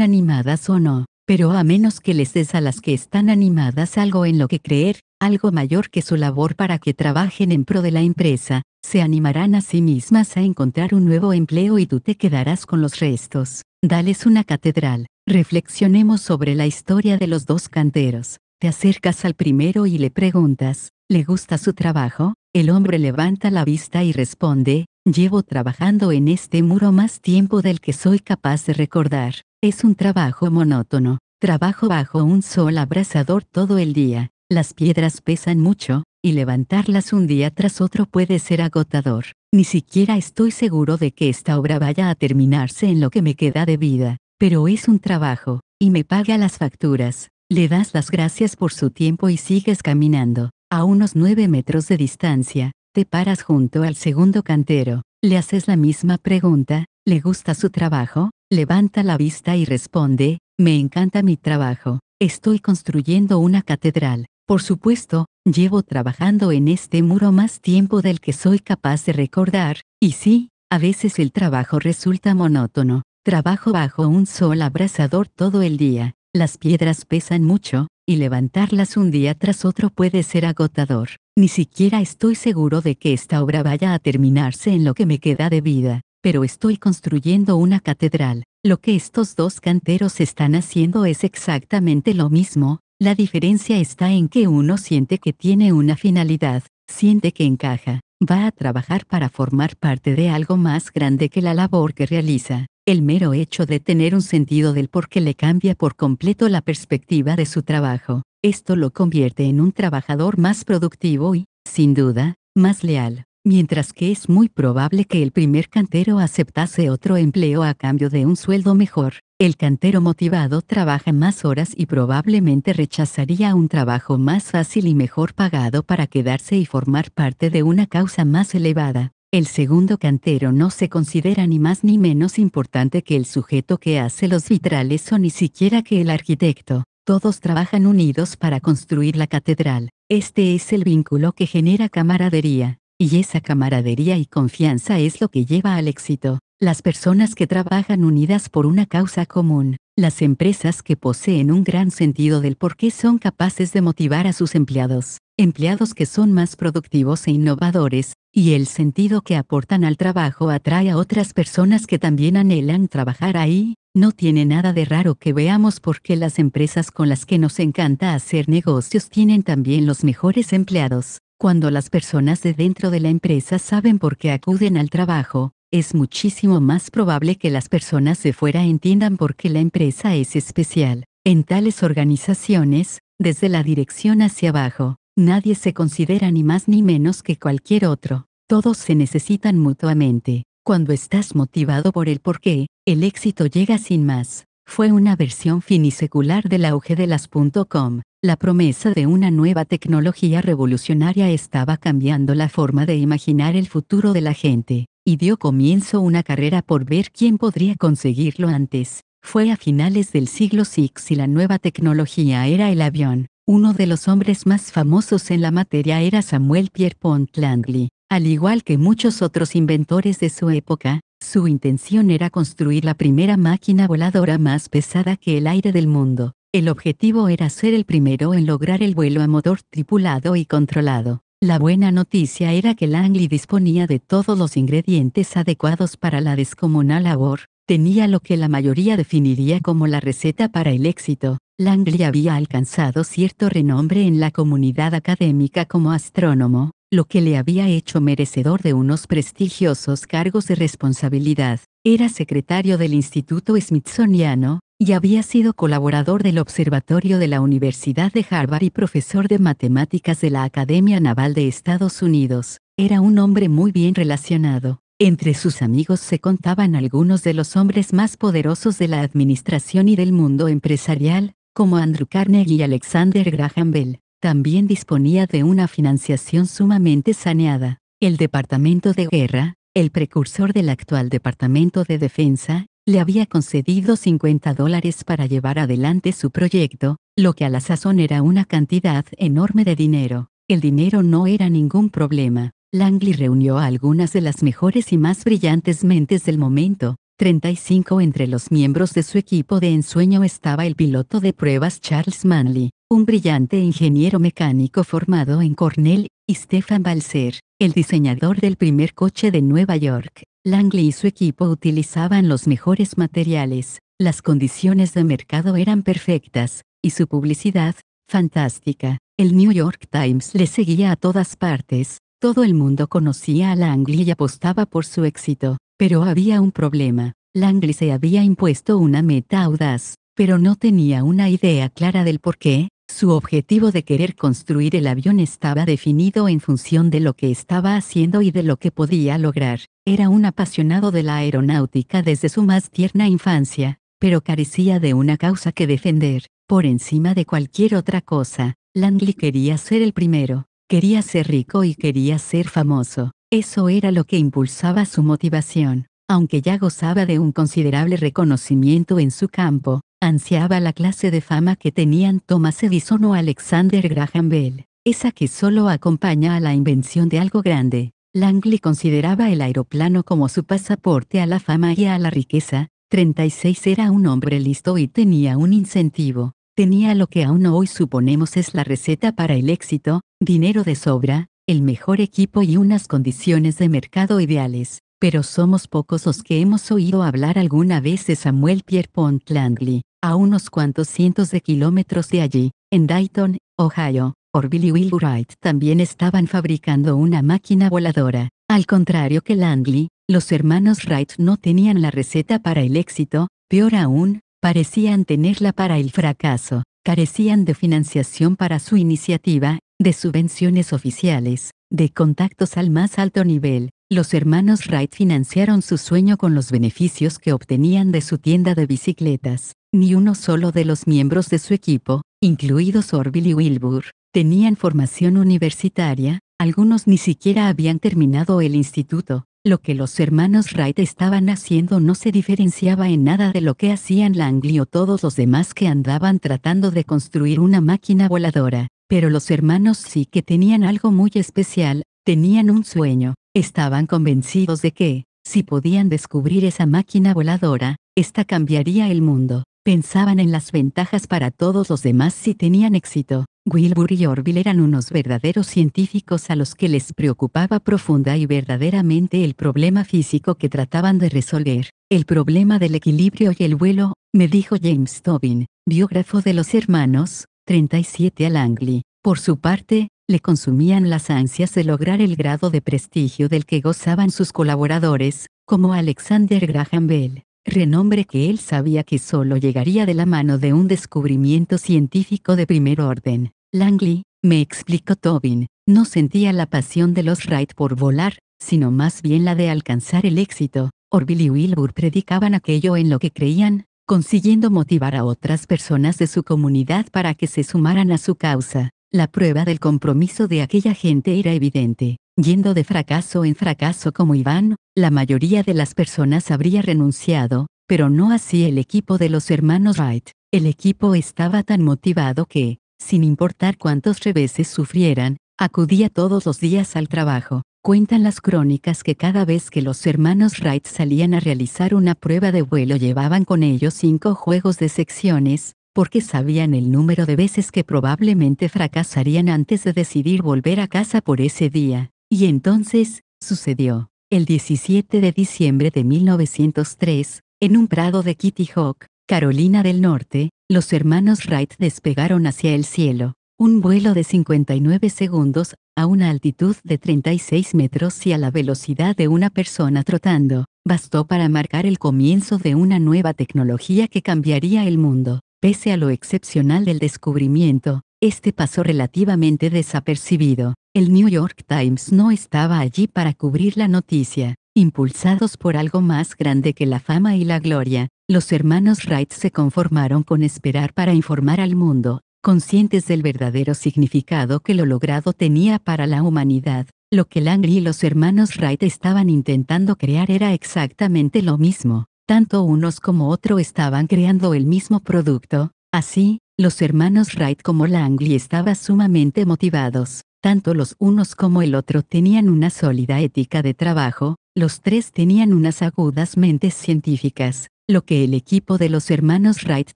animadas o no, pero a menos que les des a las que están animadas algo en lo que creer, algo mayor que su labor para que trabajen en pro de la empresa, se animarán a sí mismas a encontrar un nuevo empleo y tú te quedarás con los restos. Dales una catedral. Reflexionemos sobre la historia de los dos canteros. Te acercas al primero y le preguntas, ¿le gusta su trabajo? El hombre levanta la vista y responde, llevo trabajando en este muro más tiempo del que soy capaz de recordar. Es un trabajo monótono. Trabajo bajo un sol abrasador todo el día. Las piedras pesan mucho, y levantarlas un día tras otro puede ser agotador. Ni siquiera estoy seguro de que esta obra vaya a terminarse en lo que me queda de vida. Pero es un trabajo, y me paga las facturas. Le das las gracias por su tiempo y sigues caminando. A unos nueve metros de distancia, te paras junto al segundo cantero. Le haces la misma pregunta, ¿le gusta su trabajo? Levanta la vista y responde, me encanta mi trabajo. Estoy construyendo una catedral. Por supuesto, llevo trabajando en este muro más tiempo del que soy capaz de recordar, y sí, a veces el trabajo resulta monótono. Trabajo bajo un sol abrasador todo el día. Las piedras pesan mucho, y levantarlas un día tras otro puede ser agotador. Ni siquiera estoy seguro de que esta obra vaya a terminarse en lo que me queda de vida, pero estoy construyendo una catedral. Lo que estos dos canteros están haciendo es exactamente lo mismo, la diferencia está en que uno siente que tiene una finalidad, siente que encaja, va a trabajar para formar parte de algo más grande que la labor que realiza. El mero hecho de tener un sentido del porqué le cambia por completo la perspectiva de su trabajo. Esto lo convierte en un trabajador más productivo y, sin duda, más leal. Mientras que es muy probable que el primer cantero aceptase otro empleo a cambio de un sueldo mejor, el cantero motivado trabaja más horas y probablemente rechazaría un trabajo más fácil y mejor pagado para quedarse y formar parte de una causa más elevada. El segundo cantero no se considera ni más ni menos importante que el sujeto que hace los vitrales o ni siquiera que el arquitecto. Todos trabajan unidos para construir la catedral. Este es el vínculo que genera camaradería, y esa camaradería y confianza es lo que lleva al éxito. Las personas que trabajan unidas por una causa común, las empresas que poseen un gran sentido del porqué son capaces de motivar a sus empleados, empleados que son más productivos e innovadores, y el sentido que aportan al trabajo atrae a otras personas que también anhelan trabajar ahí. No tiene nada de raro que veamos por qué las empresas con las que nos encanta hacer negocios tienen también los mejores empleados. Cuando las personas de dentro de la empresa saben por qué acuden al trabajo, es muchísimo más probable que las personas de fuera entiendan por qué la empresa es especial. En tales organizaciones, desde la dirección hacia abajo, nadie se considera ni más ni menos que cualquier otro. Todos se necesitan mutuamente. Cuando estás motivado por el porqué, el éxito llega sin más. Fue una versión finisecular del auge de las .com. La promesa de una nueva tecnología revolucionaria estaba cambiando la forma de imaginar el futuro de la gente, y dio comienzo una carrera por ver quién podría conseguirlo antes. Fue a finales del siglo sexto y la nueva tecnología era el avión. Uno de los hombres más famosos en la materia era Samuel Pierpont Langley. Al igual que muchos otros inventores de su época, su intención era construir la primera máquina voladora más pesada que el aire del mundo. El objetivo era ser el primero en lograr el vuelo a motor tripulado y controlado. La buena noticia era que Langley disponía de todos los ingredientes adecuados para la descomunal labor. Tenía lo que la mayoría definiría como la receta para el éxito. Langley había alcanzado cierto renombre en la comunidad académica como astrónomo, lo que le había hecho merecedor de unos prestigiosos cargos de responsabilidad. Era secretario del Instituto Smithsoniano, y había sido colaborador del Observatorio de la Universidad de Harvard y profesor de matemáticas de la Academia Naval de Estados Unidos. Era un hombre muy bien relacionado. Entre sus amigos se contaban algunos de los hombres más poderosos de la administración y del mundo empresarial, como Andrew Carnegie y Alexander Graham Bell. También disponía de una financiación sumamente saneada. El Departamento de Guerra, el precursor del actual Departamento de Defensa, le había concedido cincuenta dólares para llevar adelante su proyecto, lo que a la sazón era una cantidad enorme de dinero. El dinero no era ningún problema. Langley reunió a algunas de las mejores y más brillantes mentes del momento, treinta y cinco entre los miembros de su equipo de ensueño estaba el piloto de pruebas Charles Manley, un brillante ingeniero mecánico formado en Cornell, y Stefan Balzer, el diseñador del primer coche de Nueva York. Langley y su equipo utilizaban los mejores materiales, las condiciones de mercado eran perfectas, y su publicidad, fantástica. El New York Times le seguía a todas partes. Todo el mundo conocía a Langley y apostaba por su éxito, pero había un problema. Langley se había impuesto una meta audaz, pero no tenía una idea clara del por qué. Su objetivo de querer construir el avión estaba definido en función de lo que estaba haciendo y de lo que podía lograr. Era un apasionado de la aeronáutica desde su más tierna infancia, pero carecía de una causa que defender. Por encima de cualquier otra cosa, Langley quería ser el primero. Quería ser rico y quería ser famoso. Eso era lo que impulsaba su motivación. Aunque ya gozaba de un considerable reconocimiento en su campo, ansiaba la clase de fama que tenían Thomas Edison o Alexander Graham Bell, esa que solo acompaña a la invención de algo grande. Langley consideraba el aeroplano como su pasaporte a la fama y a la riqueza. treinta y seis era un hombre listo y tenía un incentivo. Tenía lo que aún hoy suponemos es la receta para el éxito, dinero de sobra, el mejor equipo y unas condiciones de mercado ideales, pero somos pocos los que hemos oído hablar alguna vez de Samuel Pierpont Langley. A unos cuantos cientos de kilómetros de allí, en Dayton, Ohio, Orville y Wilbur Wright también estaban fabricando una máquina voladora. Al contrario que Langley, los hermanos Wright no tenían la receta para el éxito, peor aún, parecían tenerla para el fracaso. Carecían de financiación para su iniciativa, de subvenciones oficiales, de contactos al más alto nivel. Los hermanos Wright financiaron su sueño con los beneficios que obtenían de su tienda de bicicletas. Ni uno solo de los miembros de su equipo, incluidos Orville y Wilbur, tenían formación universitaria, algunos ni siquiera habían terminado el instituto. Lo que los hermanos Wright estaban haciendo no se diferenciaba en nada de lo que hacían Langley o todos los demás que andaban tratando de construir una máquina voladora. Pero los hermanos sí que tenían algo muy especial, tenían un sueño. Estaban convencidos de que, si podían descubrir esa máquina voladora, esta cambiaría el mundo. Pensaban en las ventajas para todos los demás si tenían éxito. Wilbur y Orville eran unos verdaderos científicos a los que les preocupaba profunda y verdaderamente el problema físico que trataban de resolver, el problema del equilibrio y el vuelo, me dijo James Tobin, biógrafo de los hermanos, treinta y siete a Langley. Por su parte, le consumían las ansias de lograr el grado de prestigio del que gozaban sus colaboradores, como Alexander Graham Bell. Renombre que él sabía que solo llegaría de la mano de un descubrimiento científico de primer orden. Langley, me explicó Tobin, no sentía la pasión de los Wright por volar, sino más bien la de alcanzar el éxito. Orville y Wilbur predicaban aquello en lo que creían, consiguiendo motivar a otras personas de su comunidad para que se sumaran a su causa. La prueba del compromiso de aquella gente era evidente. Yendo de fracaso en fracaso como iban, la mayoría de las personas habría renunciado, pero no así el equipo de los hermanos Wright. El equipo estaba tan motivado que, sin importar cuántos reveses sufrieran, acudía todos los días al trabajo. Cuentan las crónicas que cada vez que los hermanos Wright salían a realizar una prueba de vuelo llevaban con ellos cinco juegos de secciones, porque sabían el número de veces que probablemente fracasarían antes de decidir volver a casa por ese día. Y entonces, sucedió. El diecisiete de diciembre de mil novecientos tres, en un prado de Kitty Hawk, Carolina del Norte, los hermanos Wright despegaron hacia el cielo. Un vuelo de cincuenta y nueve segundos, a una altitud de treinta y seis metros y a la velocidad de una persona trotando, bastó para marcar el comienzo de una nueva tecnología que cambiaría el mundo. Pese a lo excepcional del descubrimiento, este pasó relativamente desapercibido. El New York Times no estaba allí para cubrir la noticia. Impulsados por algo más grande que la fama y la gloria, los hermanos Wright se conformaron con esperar para informar al mundo, conscientes del verdadero significado que lo logrado tenía para la humanidad. Lo que Langley y los hermanos Wright estaban intentando crear era exactamente lo mismo. Tanto unos como otro estaban creando el mismo producto. Así, Los hermanos Wright como Langley estaban sumamente motivados. Tanto los unos como el otro tenían una sólida ética de trabajo, los tres tenían unas agudas mentes científicas. Lo que el equipo de los hermanos Wright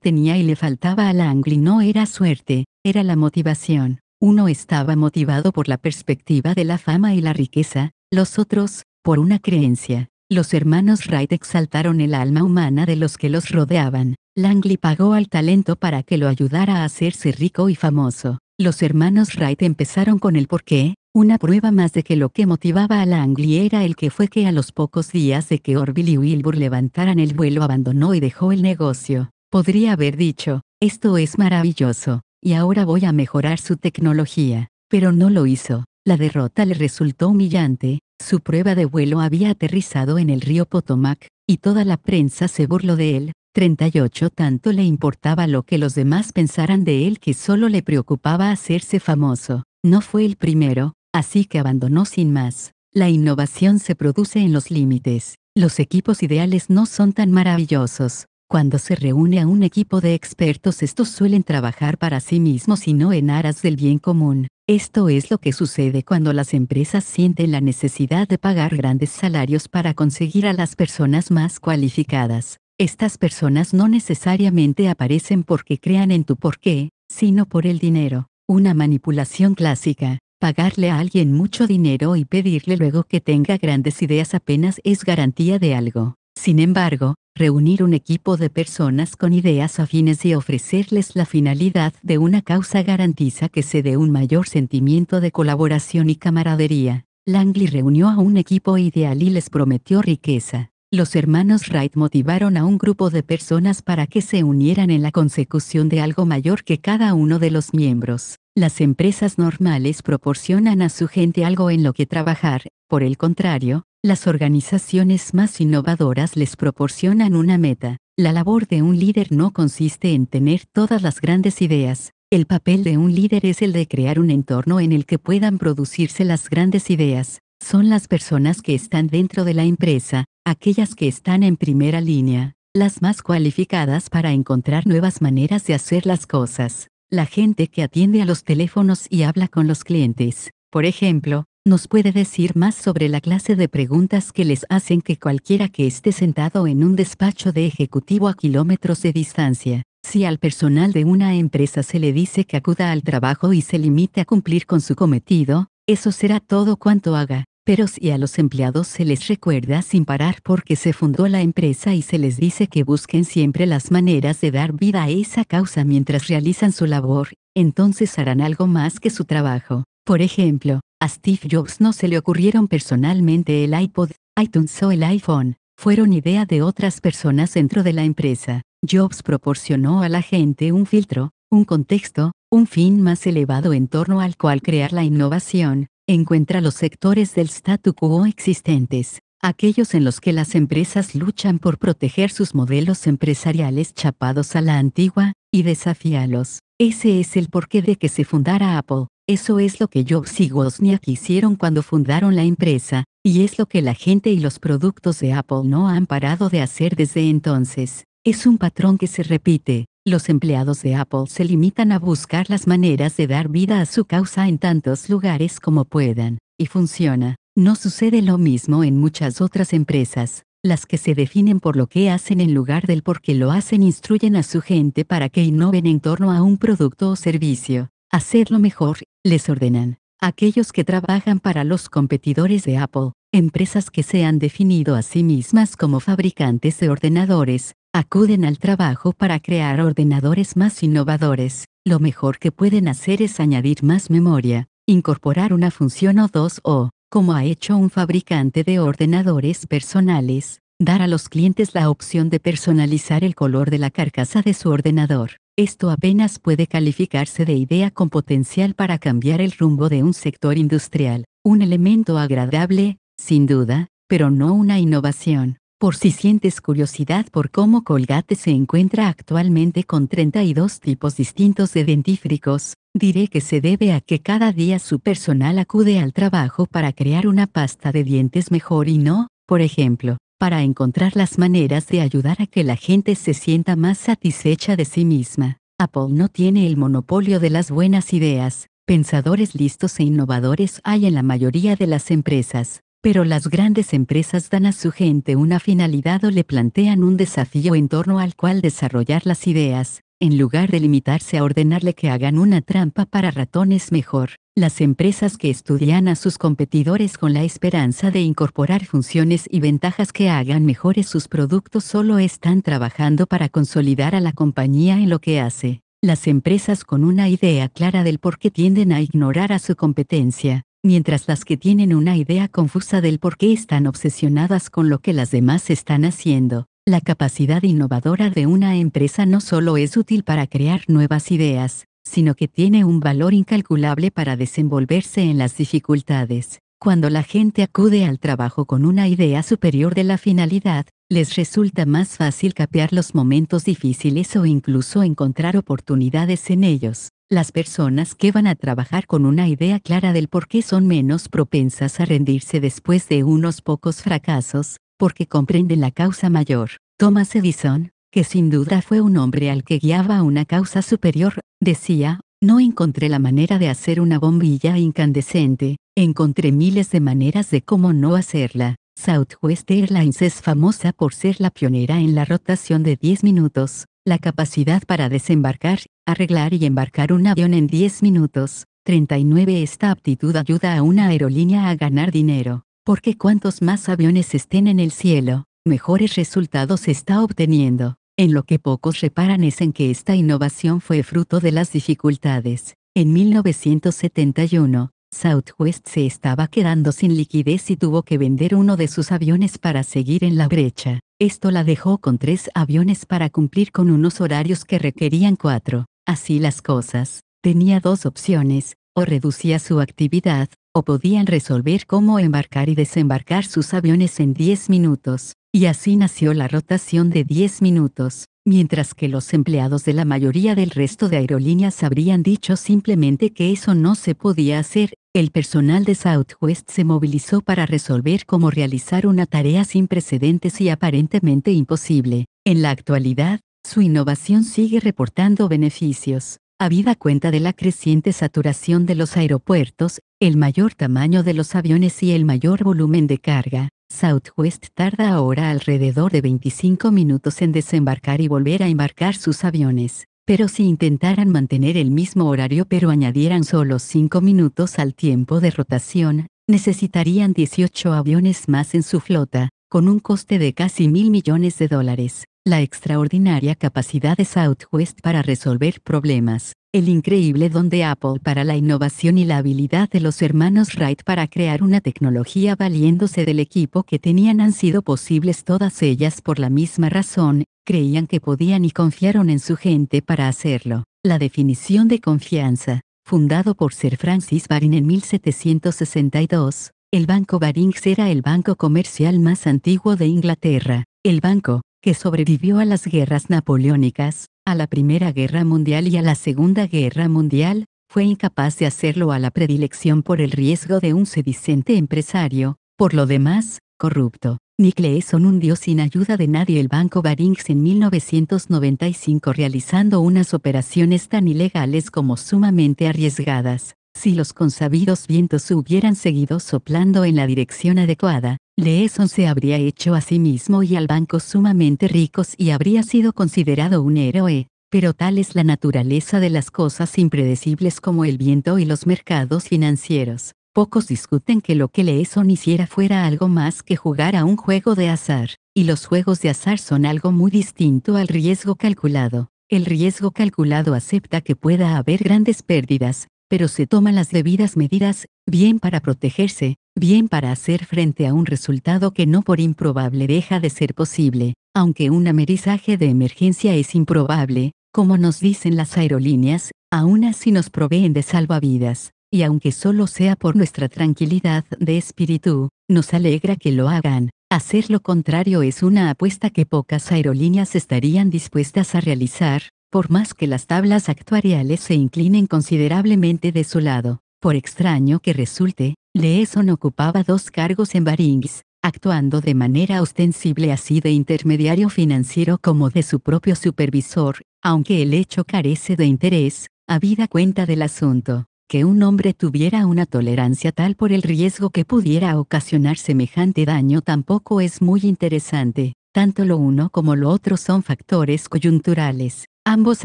tenía y le faltaba a Langley no era suerte, era la motivación. Uno estaba motivado por la perspectiva de la fama y la riqueza, los otros, por una creencia. Los hermanos Wright exaltaron el alma humana de los que los rodeaban. Langley pagó al talento para que lo ayudara a hacerse rico y famoso. Los hermanos Wright empezaron con el porqué, una prueba más de que lo que motivaba a Langley era el que fue que a los pocos días de que Orville y Wilbur levantaran el vuelo abandonó y dejó el negocio. Podría haber dicho, esto es maravilloso, y ahora voy a mejorar su tecnología, pero no lo hizo. La derrota le resultó humillante, su prueba de vuelo había aterrizado en el río Potomac, y toda la prensa se burló de él. treinta y ocho Tanto le importaba lo que los demás pensaran de él que solo le preocupaba hacerse famoso. No fue el primero, así que abandonó sin más. La innovación se produce en los límites. Los equipos ideales no son tan maravillosos. Cuando se reúne a un equipo de expertos, estos suelen trabajar para sí mismos y no en aras del bien común. Esto es lo que sucede cuando las empresas sienten la necesidad de pagar grandes salarios para conseguir a las personas más cualificadas. Estas personas no necesariamente aparecen porque crean en tu porqué, sino por el dinero. Una manipulación clásica, pagarle a alguien mucho dinero y pedirle luego que tenga grandes ideas apenas es garantía de algo. Sin embargo, reunir un equipo de personas con ideas afines y ofrecerles la finalidad de una causa garantiza que se dé un mayor sentimiento de colaboración y camaradería. Langley reunió a un equipo ideal y les prometió riqueza. Los hermanos Wright motivaron a un grupo de personas para que se unieran en la consecución de algo mayor que cada uno de los miembros. Las empresas normales proporcionan a su gente algo en lo que trabajar, por el contrario, las organizaciones más innovadoras les proporcionan una meta. La labor de un líder no consiste en tener todas las grandes ideas. El papel de un líder es el de crear un entorno en el que puedan producirse las grandes ideas. Son las personas que están dentro de la empresa, aquellas que están en primera línea, las más cualificadas para encontrar nuevas maneras de hacer las cosas. La gente que atiende a los teléfonos y habla con los clientes, por ejemplo, nos puede decir más sobre la clase de preguntas que les hacen que cualquiera que esté sentado en un despacho de ejecutivo a kilómetros de distancia. Si al personal de una empresa se le dice que acuda al trabajo y se limite a cumplir con su cometido, eso será todo cuanto haga. Pero si a los empleados se les recuerda sin parar porque se fundó la empresa y se les dice que busquen siempre las maneras de dar vida a esa causa mientras realizan su labor, entonces harán algo más que su trabajo. Por ejemplo, a Steve Jobs no se le ocurrieron personalmente el iPod, iTunes o el iPhone, fueron idea de otras personas dentro de la empresa. Jobs proporcionó a la gente un filtro, un contexto, un fin más elevado en torno al cual crear la innovación. Encuentra los sectores del statu quo existentes, aquellos en los que las empresas luchan por proteger sus modelos empresariales chapados a la antigua, y desafíalos. Ese es el porqué de que se fundara Apple. Eso es lo que Jobs y Wozniak hicieron cuando fundaron la empresa, y es lo que la gente y los productos de Apple no han parado de hacer desde entonces. Es un patrón que se repite. Los empleados de Apple se limitan a buscar las maneras de dar vida a su causa en tantos lugares como puedan, y funciona. No sucede lo mismo en muchas otras empresas. Las que se definen por lo que hacen en lugar del por qué lo hacen instruyen a su gente para que innoven en torno a un producto o servicio. Hacerlo mejor, les ordenan. Aquellos que trabajan para los competidores de Apple, empresas que se han definido a sí mismas como fabricantes de ordenadores, acuden al trabajo para crear ordenadores más innovadores. Lo mejor que pueden hacer es añadir más memoria, incorporar una función o dos o, como ha hecho un fabricante de ordenadores personales, dar a los clientes la opción de personalizar el color de la carcasa de su ordenador. Esto apenas puede calificarse de idea con potencial para cambiar el rumbo de un sector industrial. Un elemento agradable, sin duda, pero no una innovación. Por si sientes curiosidad por cómo Colgate se encuentra actualmente con treinta y dos tipos distintos de dentífricos, diré que se debe a que cada día su personal acude al trabajo para crear una pasta de dientes mejor y no, por ejemplo, para encontrar las maneras de ayudar a que la gente se sienta más satisfecha de sí misma. Apple no tiene el monopolio de las buenas ideas. Pensadores listos e innovadores hay en la mayoría de las empresas, pero las grandes empresas dan a su gente una finalidad o le plantean un desafío en torno al cual desarrollar las ideas, en lugar de limitarse a ordenarle que hagan una trampa para ratones mejor. Las empresas que estudian a sus competidores con la esperanza de incorporar funciones y ventajas que hagan mejores sus productos solo están trabajando para consolidar a la compañía en lo que hace. Las empresas con una idea clara del por qué tienden a ignorar a su competencia, mientras las que tienen una idea confusa del por qué están obsesionadas con lo que las demás están haciendo. La capacidad innovadora de una empresa no solo es útil para crear nuevas ideas, sino que tiene un valor incalculable para desenvolverse en las dificultades. Cuando la gente acude al trabajo con una idea superior de la finalidad, les resulta más fácil capear los momentos difíciles o incluso encontrar oportunidades en ellos. Las personas que van a trabajar con una idea clara del por qué son menos propensas a rendirse después de unos pocos fracasos, porque comprenden la causa mayor. Thomas Edison, que sin duda fue un hombre al que guiaba una causa superior, decía, no encontré la manera de hacer una bombilla incandescente, encontré miles de maneras de cómo no hacerla. Southwest Airlines es famosa por ser la pionera en la rotación de diez minutos, la capacidad para desembarcar, arreglar y embarcar un avión en diez minutos, treinta y nueve. Esta aptitud ayuda a una aerolínea a ganar dinero, porque cuantos más aviones estén en el cielo, mejores resultados está obteniendo. En lo que pocos reparan es en que esta innovación fue fruto de las dificultades. En mil novecientos setenta y uno, Southwest se estaba quedando sin liquidez y tuvo que vender uno de sus aviones para seguir en la brecha. Esto la dejó con tres aviones para cumplir con unos horarios que requerían cuatro. Así las cosas, tenía dos opciones, o reducía su actividad, o podían resolver cómo embarcar y desembarcar sus aviones en diez minutos. Y así nació la rotación de diez minutos, mientras que los empleados de la mayoría del resto de aerolíneas habrían dicho simplemente que eso no se podía hacer. El personal de Southwest se movilizó para resolver cómo realizar una tarea sin precedentes y aparentemente imposible. En la actualidad, su innovación sigue reportando beneficios. Habida cuenta de la creciente saturación de los aeropuertos, el mayor tamaño de los aviones y el mayor volumen de carga, Southwest tarda ahora alrededor de veinticinco minutos en desembarcar y volver a embarcar sus aviones, pero si intentaran mantener el mismo horario pero añadieran solo cinco minutos al tiempo de rotación, necesitarían dieciocho aviones más en su flota, con un coste de casi mil millones de dólares. La extraordinaria capacidad de Southwest para resolver problemas, el increíble don de Apple para la innovación y la habilidad de los hermanos Wright para crear una tecnología valiéndose del equipo que tenían han sido posibles todas ellas por la misma razón, creían que podían y confiaron en su gente para hacerlo. La definición de confianza, fundado por Sir Francis Baring en mil setecientos sesenta y dos, el Banco Barings era el banco comercial más antiguo de Inglaterra, el banco que sobrevivió a las guerras napoleónicas, a la Primera Guerra Mundial y a la Segunda Guerra Mundial, fue incapaz de hacerlo a la predilección por el riesgo de un sedicente empresario, por lo demás, corrupto. Nick Leeson hundió sin ayuda de nadie el Banco Barings en mil novecientos noventa y cinco realizando unas operaciones tan ilegales como sumamente arriesgadas. Si los consabidos vientos hubieran seguido soplando en la dirección adecuada, Leeson se habría hecho a sí mismo y al banco sumamente ricos y habría sido considerado un héroe, pero tal es la naturaleza de las cosas impredecibles como el viento y los mercados financieros. Pocos discuten que lo que Leeson hiciera fuera algo más que jugar a un juego de azar, y los juegos de azar son algo muy distinto al riesgo calculado. El riesgo calculado acepta que pueda haber grandes pérdidas, pero se toman las debidas medidas, bien para protegerse, bien para hacer frente a un resultado que no por improbable deja de ser posible. Aunque un amerizaje de emergencia es improbable, como nos dicen las aerolíneas, aún así nos proveen de salvavidas, y aunque solo sea por nuestra tranquilidad de espíritu, nos alegra que lo hagan. Hacer lo contrario es una apuesta que pocas aerolíneas estarían dispuestas a realizar, por más que las tablas actuariales se inclinen considerablemente de su lado. Por extraño que resulte, Leeson ocupaba dos cargos en Barings, actuando de manera ostensible así de intermediario financiero como de su propio supervisor, aunque el hecho carece de interés, habida cuenta del asunto. Que un hombre tuviera una tolerancia tal por el riesgo que pudiera ocasionar semejante daño tampoco es muy interesante. Tanto lo uno como lo otro son factores coyunturales. Ambos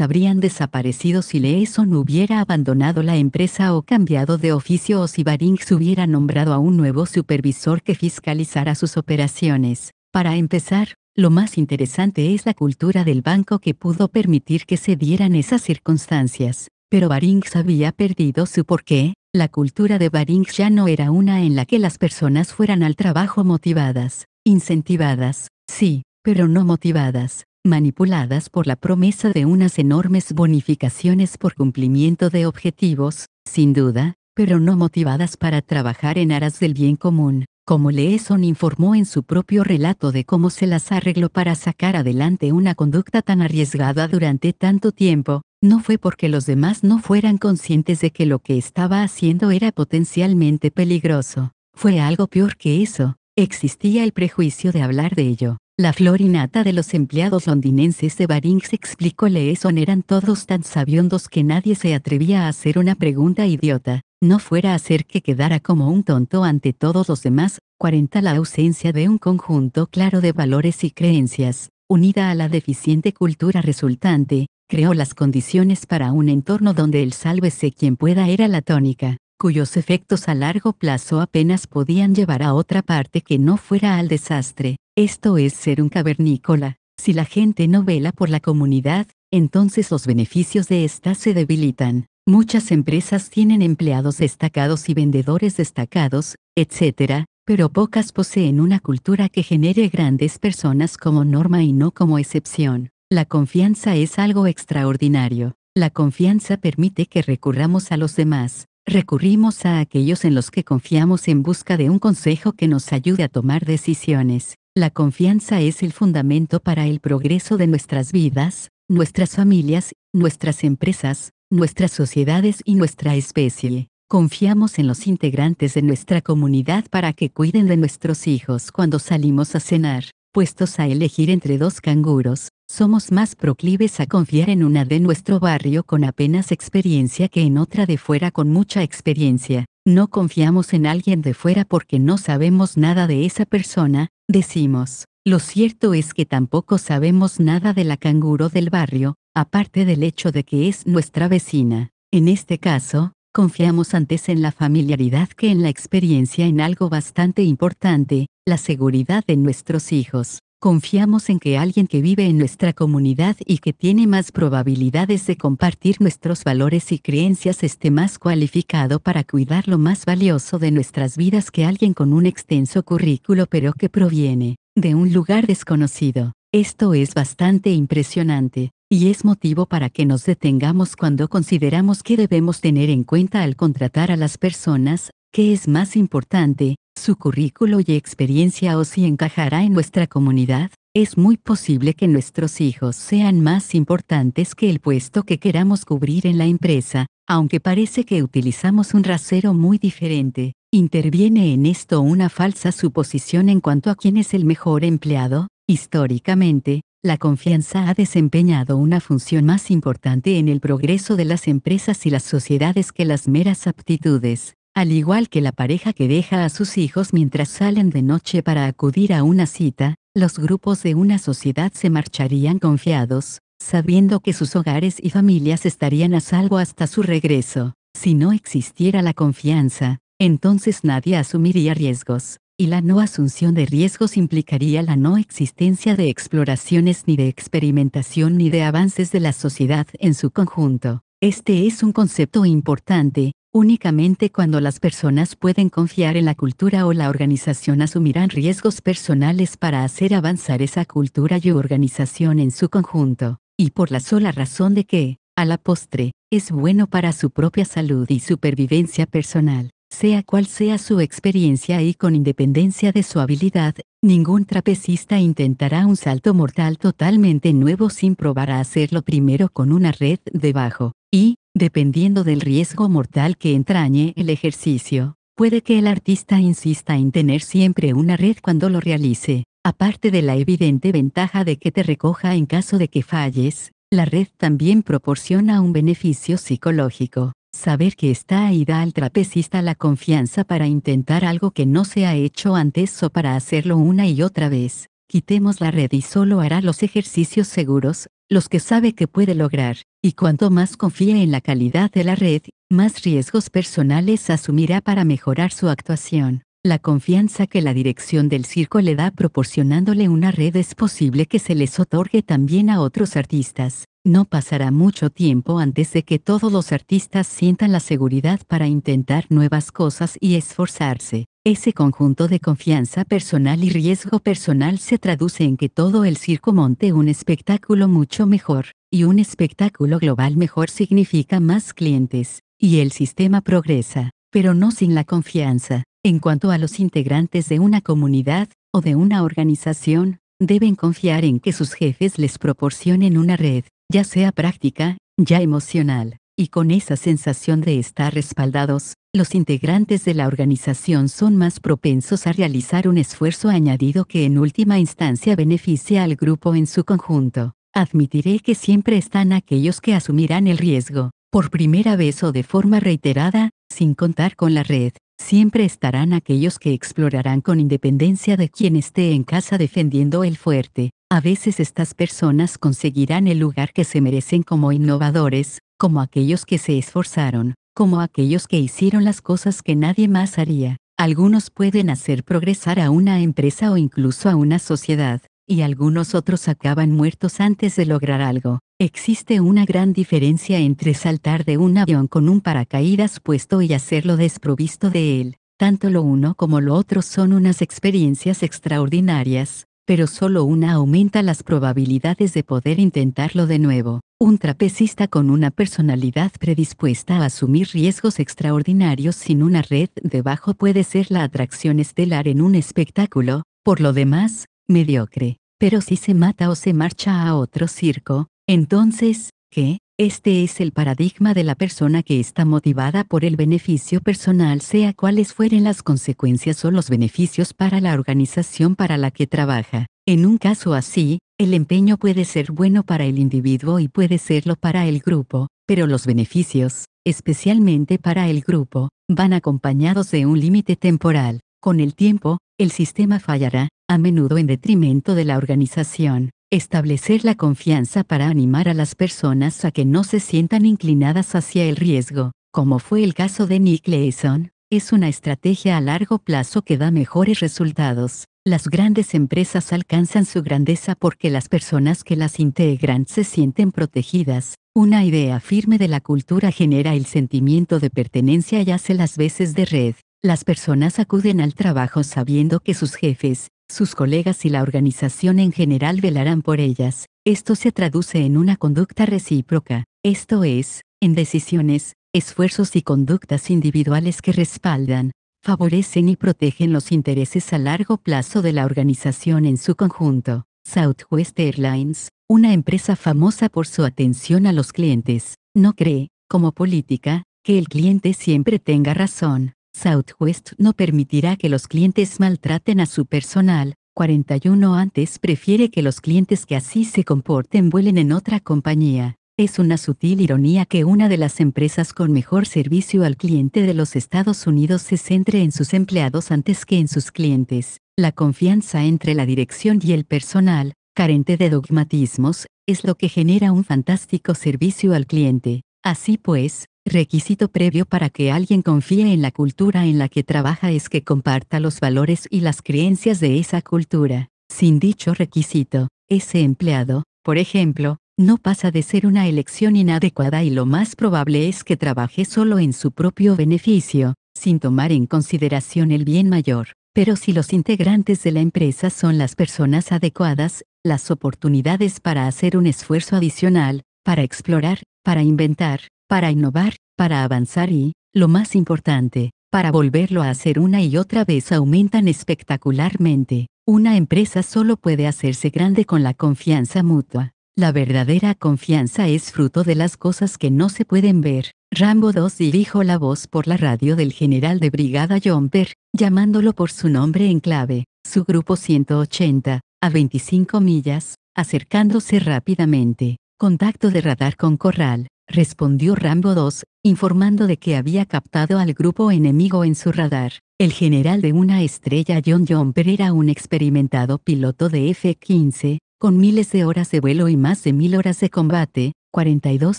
habrían desaparecido si Leeson hubiera abandonado la empresa o cambiado de oficio o si Barings hubiera nombrado a un nuevo supervisor que fiscalizara sus operaciones. Para empezar, lo más interesante es la cultura del banco que pudo permitir que se dieran esas circunstancias. Pero Barings había perdido su porqué, la cultura de Barings ya no era una en la que las personas fueran al trabajo motivadas, incentivadas, sí, pero no motivadas, manipuladas por la promesa de unas enormes bonificaciones por cumplimiento de objetivos, sin duda, pero no motivadas para trabajar en aras del bien común, como Leeson informó en su propio relato de cómo se las arregló para sacar adelante una conducta tan arriesgada durante tanto tiempo. No fue porque los demás no fueran conscientes de que lo que estaba haciendo era potencialmente peligroso. Fue algo peor que eso. Existía el prejuicio de hablar de ello. La flor innata de los empleados londinenses de Barings, explicó Leeson, eran todos tan sabiondos que nadie se atrevía a hacer una pregunta idiota, no fuera a hacer que quedara como un tonto ante todos los demás. cuarenta La ausencia de un conjunto claro de valores y creencias, unida a la deficiente cultura resultante, creó las condiciones para un entorno donde el sálvese quien pueda era la tónica, cuyos efectos a largo plazo apenas podían llevar a otra parte que no fuera al desastre. Esto es ser un cavernícola. Si la gente no vela por la comunidad, entonces los beneficios de ésta se debilitan. Muchas empresas tienen empleados destacados y vendedores destacados, etcétera, pero pocas poseen una cultura que genere grandes personas como norma y no como excepción. La confianza es algo extraordinario. La confianza permite que recurramos a los demás. Recurrimos a aquellos en los que confiamos en busca de un consejo que nos ayude a tomar decisiones. La confianza es el fundamento para el progreso de nuestras vidas, nuestras familias, nuestras empresas, nuestras sociedades y nuestra especie. Confiamos en los integrantes de nuestra comunidad para que cuiden de nuestros hijos cuando salimos a cenar. Puestos a elegir entre dos canguros, somos más proclives a confiar en una de nuestro barrio con apenas experiencia que en otra de fuera con mucha experiencia. No confiamos en alguien de fuera porque no sabemos nada de esa persona, decimos. Lo cierto es que tampoco sabemos nada de la canguro del barrio, aparte del hecho de que es nuestra vecina. En este caso, confiamos antes en la familiaridad que en la experiencia en algo bastante importante, la seguridad de nuestros hijos. Confiamos en que alguien que vive en nuestra comunidad y que tiene más probabilidades de compartir nuestros valores y creencias esté más cualificado para cuidar lo más valioso de nuestras vidas que alguien con un extenso currículo pero que proviene de un lugar desconocido. Esto es bastante impresionante, y es motivo para que nos detengamos cuando consideramos que debemos tener en cuenta al contratar a las personas, ¿qué es más importante? ¿Su currículo y experiencia o si encajará en nuestra comunidad? Es muy posible que nuestros hijos sean más importantes que el puesto que queramos cubrir en la empresa, aunque parece que utilizamos un rasero muy diferente. ¿Interviene en esto una falsa suposición en cuanto a quién es el mejor empleado? Históricamente, la confianza ha desempeñado una función más importante en el progreso de las empresas y las sociedades que las meras aptitudes. Al igual que la pareja que deja a sus hijos mientras salen de noche para acudir a una cita, los grupos de una sociedad se marcharían confiados, sabiendo que sus hogares y familias estarían a salvo hasta su regreso. Si no existiera la confianza, entonces nadie asumiría riesgos, y la no asunción de riesgos implicaría la no existencia de exploraciones ni de experimentación ni de avances de la sociedad en su conjunto. Este es un concepto importante. Únicamente cuando las personas pueden confiar en la cultura o la organización asumirán riesgos personales para hacer avanzar esa cultura y organización en su conjunto, y por la sola razón de que, a la postre, es bueno para su propia salud y supervivencia personal. Sea cual sea su experiencia y con independencia de su habilidad, ningún trapecista intentará un salto mortal totalmente nuevo sin probar a hacerlo primero con una red debajo, y, dependiendo del riesgo mortal que entrañe el ejercicio, Puede que el artista insista en tener siempre una red cuando lo realice, aparte de la evidente ventaja de que te recoja en caso de que falles, la red también proporciona un beneficio psicológico. Saber que está ahí da al trapecista la confianza para intentar algo que no se ha hecho antes o para hacerlo una y otra vez. Quitemos la red y solo hará los ejercicios seguros, los que sabe que puede lograr, y cuanto más confíe en la calidad de la red, más riesgos personales asumirá para mejorar su actuación. La confianza que la dirección del circo le da proporcionándole una red es posible que se les otorgue también a otros artistas. No pasará mucho tiempo antes de que todos los artistas sientan la seguridad para intentar nuevas cosas y esforzarse. Ese conjunto de confianza personal y riesgo personal se traduce en que todo el circo monte un espectáculo mucho mejor, y un espectáculo global mejor significa más clientes, y el sistema progresa, pero no sin la confianza. En cuanto a los integrantes de una comunidad, o de una organización, deben confiar en que sus jefes les proporcionen una red, ya sea práctica, ya emocional, y con esa sensación de estar respaldados, los integrantes de la organización son más propensos a realizar un esfuerzo añadido que en última instancia beneficia al grupo en su conjunto. Admitiré que siempre están aquellos que asumirán el riesgo, por primera vez o de forma reiterada, sin contar con la red. Siempre estarán aquellos que explorarán con independencia de quien esté en casa defendiendo el fuerte. A veces estas personas conseguirán el lugar que se merecen como innovadores, como aquellos que se esforzaron, como aquellos que hicieron las cosas que nadie más haría. Algunos pueden hacer progresar a una empresa o incluso a una sociedad, y algunos otros acaban muertos antes de lograr algo. Existe una gran diferencia entre saltar de un avión con un paracaídas puesto y hacerlo desprovisto de él. Tanto lo uno como lo otro son unas experiencias extraordinarias, pero solo una aumenta las probabilidades de poder intentarlo de nuevo. Un trapecista con una personalidad predispuesta a asumir riesgos extraordinarios sin una red debajo puede ser la atracción estelar en un espectáculo, por lo demás, mediocre. Pero si se mata o se marcha a otro circo, entonces, ¿qué? Este es el paradigma de la persona que está motivada por el beneficio personal, sea cuales fueren las consecuencias o los beneficios para la organización para la que trabaja. En un caso así, el empeño puede ser bueno para el individuo y puede serlo para el grupo, pero los beneficios, especialmente para el grupo, van acompañados de un límite temporal. Con el tiempo, el sistema fallará, a menudo en detrimento de la organización. Establecer la confianza para animar a las personas a que no se sientan inclinadas hacia el riesgo, como fue el caso de Nick Leeson, es una estrategia a largo plazo que da mejores resultados. Las grandes empresas alcanzan su grandeza porque las personas que las integran se sienten protegidas. Una idea firme de la cultura genera el sentimiento de pertenencia y hace las veces de red. Las personas acuden al trabajo sabiendo que sus jefes, sus colegas y la organización en general velarán por ellas. Esto se traduce en una conducta recíproca, esto es, en decisiones, esfuerzos y conductas individuales que respaldan, favorecen y protegen los intereses a largo plazo de la organización en su conjunto. Southwest Airlines, una empresa famosa por su atención a los clientes, no cree, como política, que el cliente siempre tenga razón. Southwest no permitirá que los clientes maltraten a su personal. cuarenta y uno antes prefiere que los clientes que así se comporten vuelen en otra compañía. Es una sutil ironía que una de las empresas con mejor servicio al cliente de los Estados Unidos se centre en sus empleados antes que en sus clientes. La confianza entre la dirección y el personal, carente de dogmatismos, es lo que genera un fantástico servicio al cliente. Así pues, requisito previo para que alguien confíe en la cultura en la que trabaja es que comparta los valores y las creencias de esa cultura. Sin dicho requisito, ese empleado, por ejemplo, no pasa de ser una elección inadecuada y lo más probable es que trabaje solo en su propio beneficio, sin tomar en consideración el bien mayor. Pero si los integrantes de la empresa son las personas adecuadas, las oportunidades para hacer un esfuerzo adicional, para explorar, para inventar, para innovar, para avanzar y, lo más importante, para volverlo a hacer una y otra vez aumentan espectacularmente. Una empresa solo puede hacerse grande con la confianza mutua. La verdadera confianza es fruto de las cosas que no se pueden ver. Rambo dos dirijo la voz por la radio del general de brigada Jumper, llamándolo por su nombre en clave. Su grupo ciento ochenta, a veinticinco millas, acercándose rápidamente. Contacto de radar con Corral, respondió Rambo dos, informando de que había captado al grupo enemigo en su radar. El general de una estrella John Jumper era un experimentado piloto de F quince, con miles de horas de vuelo y más de mil horas de combate, cuarenta y dos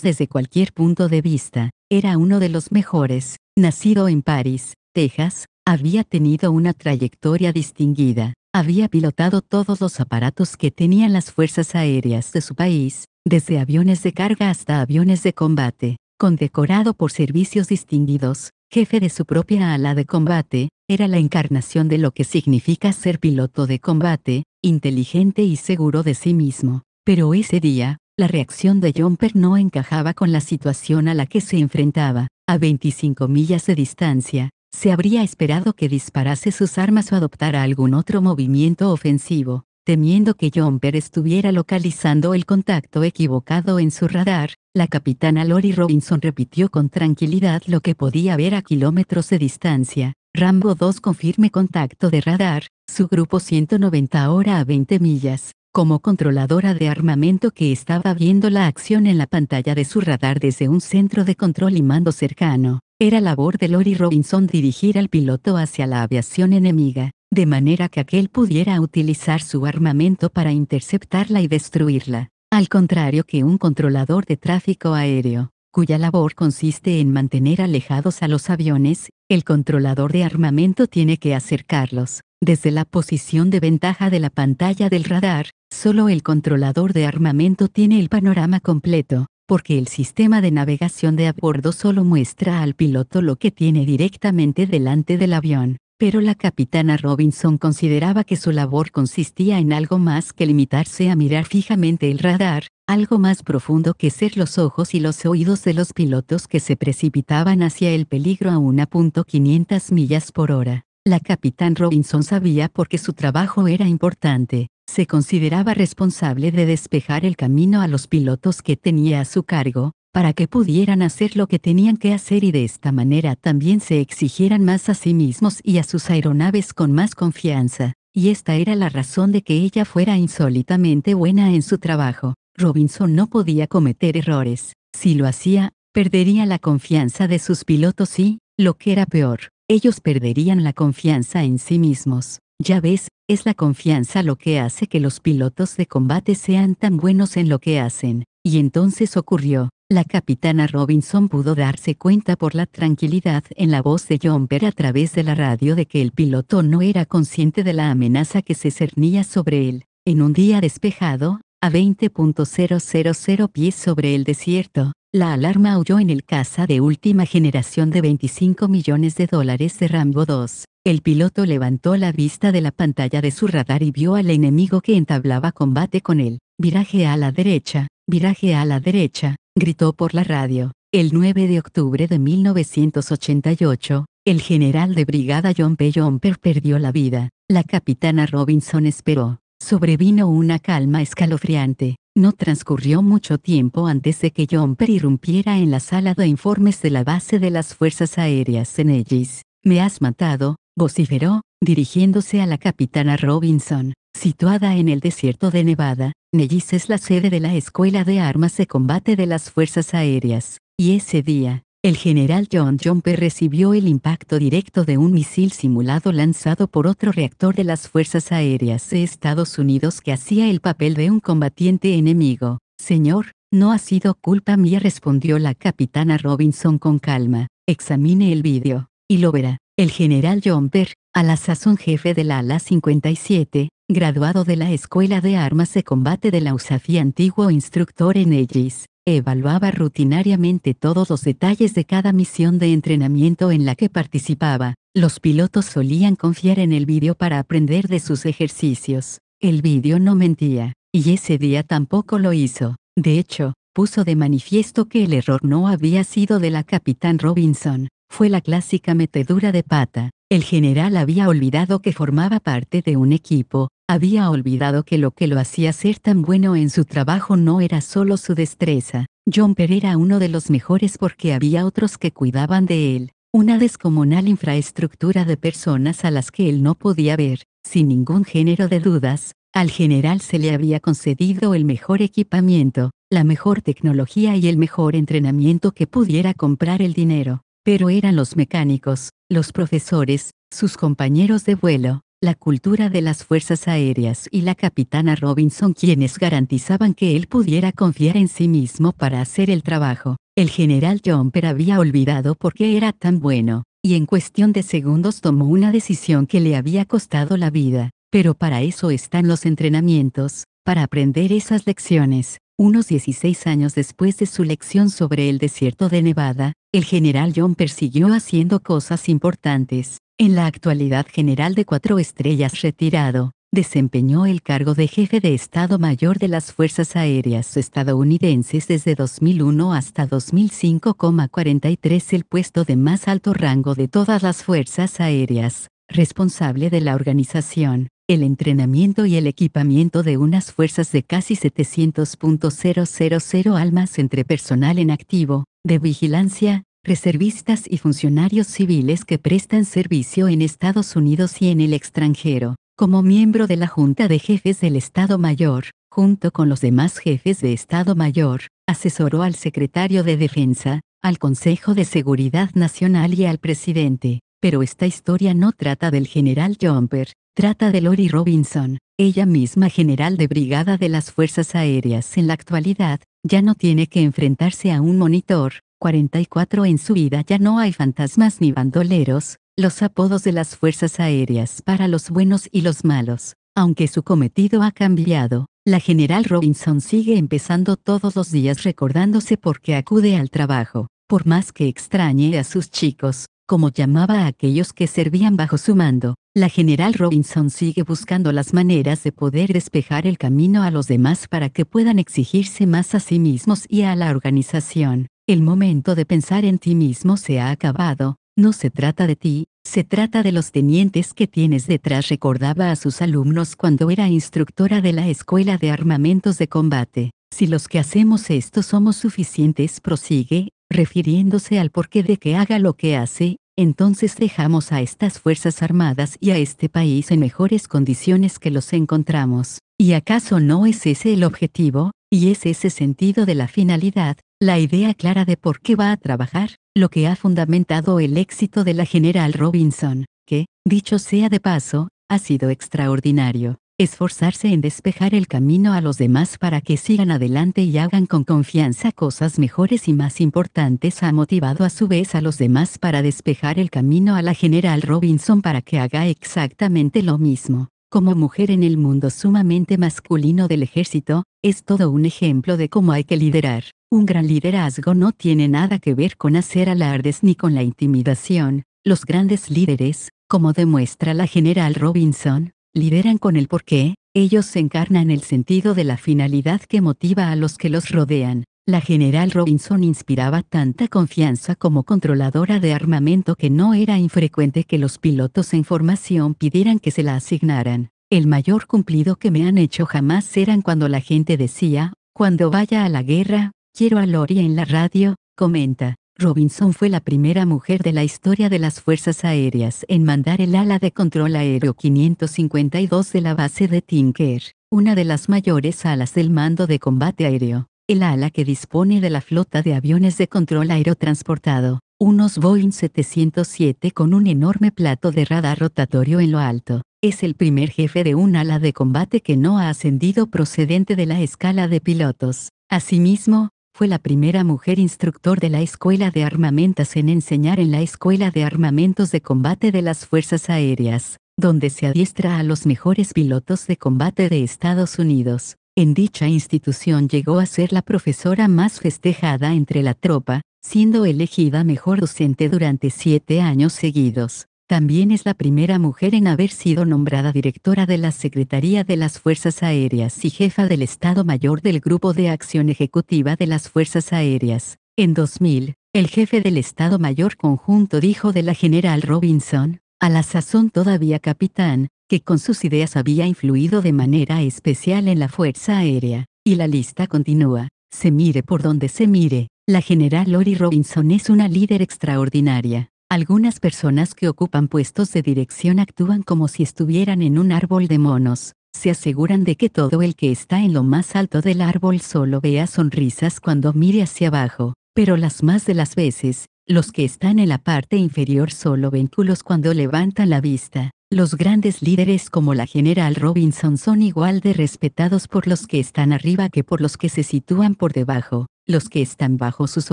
desde cualquier punto de vista. Era uno de los mejores. Nacido en París, Texas, había tenido una trayectoria distinguida. Había pilotado todos los aparatos que tenían las fuerzas aéreas de su país, desde aviones de carga hasta aviones de combate. Condecorado por servicios distinguidos, jefe de su propia ala de combate, era la encarnación de lo que significa ser piloto de combate, inteligente y seguro de sí mismo. Pero ese día, la reacción de Jumper no encajaba con la situación a la que se enfrentaba. A veinticinco millas de distancia, se habría esperado que disparase sus armas o adoptara algún otro movimiento ofensivo. Temiendo que Jumper estuviera localizando el contacto equivocado en su radar, la capitana Lori Robinson repitió con tranquilidad lo que podía ver a kilómetros de distancia. Rambo dos confirme contacto de radar, su grupo ciento noventa ahora a veinte millas. Como controladora de armamento que estaba viendo la acción en la pantalla de su radar desde un centro de control y mando cercano, era labor de Lori Robinson dirigir al piloto hacia la aviación enemiga, de manera que aquel pudiera utilizar su armamento para interceptarla y destruirla, al contrario que un controlador de tráfico aéreo, cuya labor consiste en mantener alejados a los aviones. El controlador de armamento tiene que acercarlos. Desde la posición de ventaja de la pantalla del radar, solo el controlador de armamento tiene el panorama completo, porque el sistema de navegación de a bordo solo muestra al piloto lo que tiene directamente delante del avión. Pero la capitana Robinson consideraba que su labor consistía en algo más que limitarse a mirar fijamente el radar, algo más profundo que ser los ojos y los oídos de los pilotos que se precipitaban hacia el peligro a mil quinientas millas por hora. La capitán Robinson sabía por qué su trabajo era importante. Se consideraba responsable de despejar el camino a los pilotos que tenía a su cargo, para que pudieran hacer lo que tenían que hacer y de esta manera también se exigieran más a sí mismos y a sus aeronaves con más confianza, y esta era la razón de que ella fuera insólitamente buena en su trabajo. Robinson no podía cometer errores. Si lo hacía, perdería la confianza de sus pilotos y, lo que era peor, ellos perderían la confianza en sí mismos. Ya ves, es la confianza lo que hace que los pilotos de combate sean tan buenos en lo que hacen, y entonces ocurrió. La capitana Robinson pudo darse cuenta por la tranquilidad en la voz de Jumper a través de la radio de que el piloto no era consciente de la amenaza que se cernía sobre él. En un día despejado, a veinte mil pies sobre el desierto, la alarma aulló en el caza de última generación de veinticinco millones de dólares de Rambo dos. El piloto levantó la vista de la pantalla de su radar y vio al enemigo que entablaba combate con él. Viraje a la derecha, viraje a la derecha, gritó por la radio. El nueve de octubre de mil novecientos ochenta y ocho, el general de brigada John P. Jumper perdió la vida. La capitana Robinson esperó. Sobrevino una calma escalofriante. No transcurrió mucho tiempo antes de que Jumper irrumpiera en la sala de informes de la base de las fuerzas aéreas en Nellis. «Me has matado», vociferó, dirigiéndose a la capitana Robinson. Situada en el desierto de Nevada, Nellis es la sede de la Escuela de Armas de Combate de las Fuerzas Aéreas, y ese día, el general John Jumper recibió el impacto directo de un misil simulado lanzado por otro reactor de las Fuerzas Aéreas de Estados Unidos que hacía el papel de un combatiente enemigo. «Señor, no ha sido culpa mía», respondió la capitana Robinson con calma. «Examine el vídeo, y lo verá». El general Jumper, a la sazón jefe del ala cincuenta y siete, graduado de la Escuela de Armas de Combate de la U S A F y antiguo instructor en Nellis, evaluaba rutinariamente todos los detalles de cada misión de entrenamiento en la que participaba. Los pilotos solían confiar en el vídeo para aprender de sus ejercicios. El vídeo no mentía, y ese día tampoco lo hizo. De hecho, puso de manifiesto que el error no había sido de la capitán Robinson. Fue la clásica metedura de pata. El general había olvidado que formaba parte de un equipo, Había olvidado que lo que lo hacía ser tan bueno en su trabajo no era solo su destreza. Jumper era uno de los mejores porque había otros que cuidaban de él, una descomunal infraestructura de personas a las que él no podía ver. Sin ningún género de dudas, al general se le había concedido el mejor equipamiento, la mejor tecnología y el mejor entrenamiento que pudiera comprar el dinero. Pero eran los mecánicos, los profesores, sus compañeros de vuelo, la cultura de las fuerzas aéreas y la capitana Robinson quienes garantizaban que él pudiera confiar en sí mismo para hacer el trabajo. El general Jumper había olvidado por qué era tan bueno, y en cuestión de segundos tomó una decisión que le había costado la vida. Pero para eso están los entrenamientos, para aprender esas lecciones. Unos dieciséis años después de su lección sobre el desierto de Nevada, el general Jumper siguió haciendo cosas importantes. En la actualidad general de cuatro estrellas retirado, desempeñó el cargo de jefe de Estado Mayor de las Fuerzas Aéreas estadounidenses desde dos mil uno hasta dos mil cinco, cuarenta y tres el puesto de más alto rango de todas las fuerzas aéreas, responsable de la organización, el entrenamiento y el equipamiento de unas fuerzas de casi setecientas mil almas entre personal en activo, de vigilancia, reservistas y funcionarios civiles que prestan servicio en Estados Unidos y en el extranjero, como miembro de la Junta de Jefes del Estado Mayor, junto con los demás jefes de Estado Mayor, asesoró al Secretario de Defensa, al Consejo de Seguridad Nacional y al Presidente. Pero esta historia no trata del general Jumper. Trata de Lori Robinson, ella misma general de brigada de las Fuerzas Aéreas en la actualidad. Ya no tiene que enfrentarse a un monitor. cuarenta y cuatro En su vida ya no hay fantasmas ni bandoleros, los apodos de las Fuerzas Aéreas para los buenos y los malos. Aunque su cometido ha cambiado, la general Robinson sigue empezando todos los días recordándose por qué acude al trabajo. Por más que extrañe a sus chicos, como llamaba a aquellos que servían bajo su mando, la general Robinson sigue buscando las maneras de poder despejar el camino a los demás para que puedan exigirse más a sí mismos y a la organización. El momento de pensar en ti mismo se ha acabado, no se trata de ti, se trata de los tenientes que tienes detrás, recordaba a sus alumnos cuando era instructora de la Escuela de Armamentos de Combate. Si los que hacemos esto somos suficientes, prosigue, refiriéndose al porqué de que haga lo que hace, entonces dejamos a estas Fuerzas Armadas y a este país en mejores condiciones que los encontramos. ¿Y acaso no es ese el objetivo? ¿Y es ese sentido de la finalidad, la idea clara de por qué va a trabajar, lo que ha fundamentado el éxito de la general Robinson, que, dicho sea de paso, ha sido extraordinario? Esforzarse en despejar el camino a los demás para que sigan adelante y hagan con confianza cosas mejores y más importantes ha motivado a su vez a los demás para despejar el camino a la general Robinson para que haga exactamente lo mismo. Como mujer en el mundo sumamente masculino del ejército, es todo un ejemplo de cómo hay que liderar. Un gran liderazgo no tiene nada que ver con hacer alardes ni con la intimidación. Los grandes líderes, como demuestra la general Robinson, lideran con el porqué. Ellos encarnan el sentido de la finalidad que motiva a los que los rodean. La general Robinson inspiraba tanta confianza como controladora de armamento que no era infrecuente que los pilotos en formación pidieran que se la asignaran. El mayor cumplido que me han hecho jamás eran cuando la gente decía, cuando vaya a la guerra, quiero a Lori en la radio, comenta. Robinson fue la primera mujer de la historia de las Fuerzas Aéreas en mandar el ala de control aéreo quinientos cincuenta y dos de la base de Tinker, una de las mayores alas del mando de combate aéreo, el ala que dispone de la flota de aviones de control aéreo transportado, unos Boeing setecientos siete con un enorme plato de radar rotatorio en lo alto. Es el primer jefe de un ala de combate que no ha ascendido procedente de la escala de pilotos. Asimismo, fue la primera mujer instructor de la Escuela de Armamentos en enseñar en la Escuela de Armamentos de Combate de las Fuerzas Aéreas, donde se adiestra a los mejores pilotos de combate de Estados Unidos. En dicha institución llegó a ser la profesora más festejada entre la tropa, siendo elegida mejor docente durante siete años seguidos. También es la primera mujer en haber sido nombrada directora de la Secretaría de las Fuerzas Aéreas y jefa del Estado Mayor del Grupo de Acción Ejecutiva de las Fuerzas Aéreas. En dos mil, el jefe del Estado Mayor Conjunto dijo de la general Robinson, a la sazón todavía capitán, que con sus ideas había influido de manera especial en la Fuerza Aérea. Y la lista continúa, se mire por donde se mire, la general Lori Robinson es una líder extraordinaria. Algunas personas que ocupan puestos de dirección actúan como si estuvieran en un árbol de monos, se aseguran de que todo el que está en lo más alto del árbol solo vea sonrisas cuando mire hacia abajo, pero las más de las veces, los que están en la parte inferior solo ven culos cuando levantan la vista. Los grandes líderes como la general Robinson son igual de respetados por los que están arriba que por los que se sitúan por debajo. Los que están bajo sus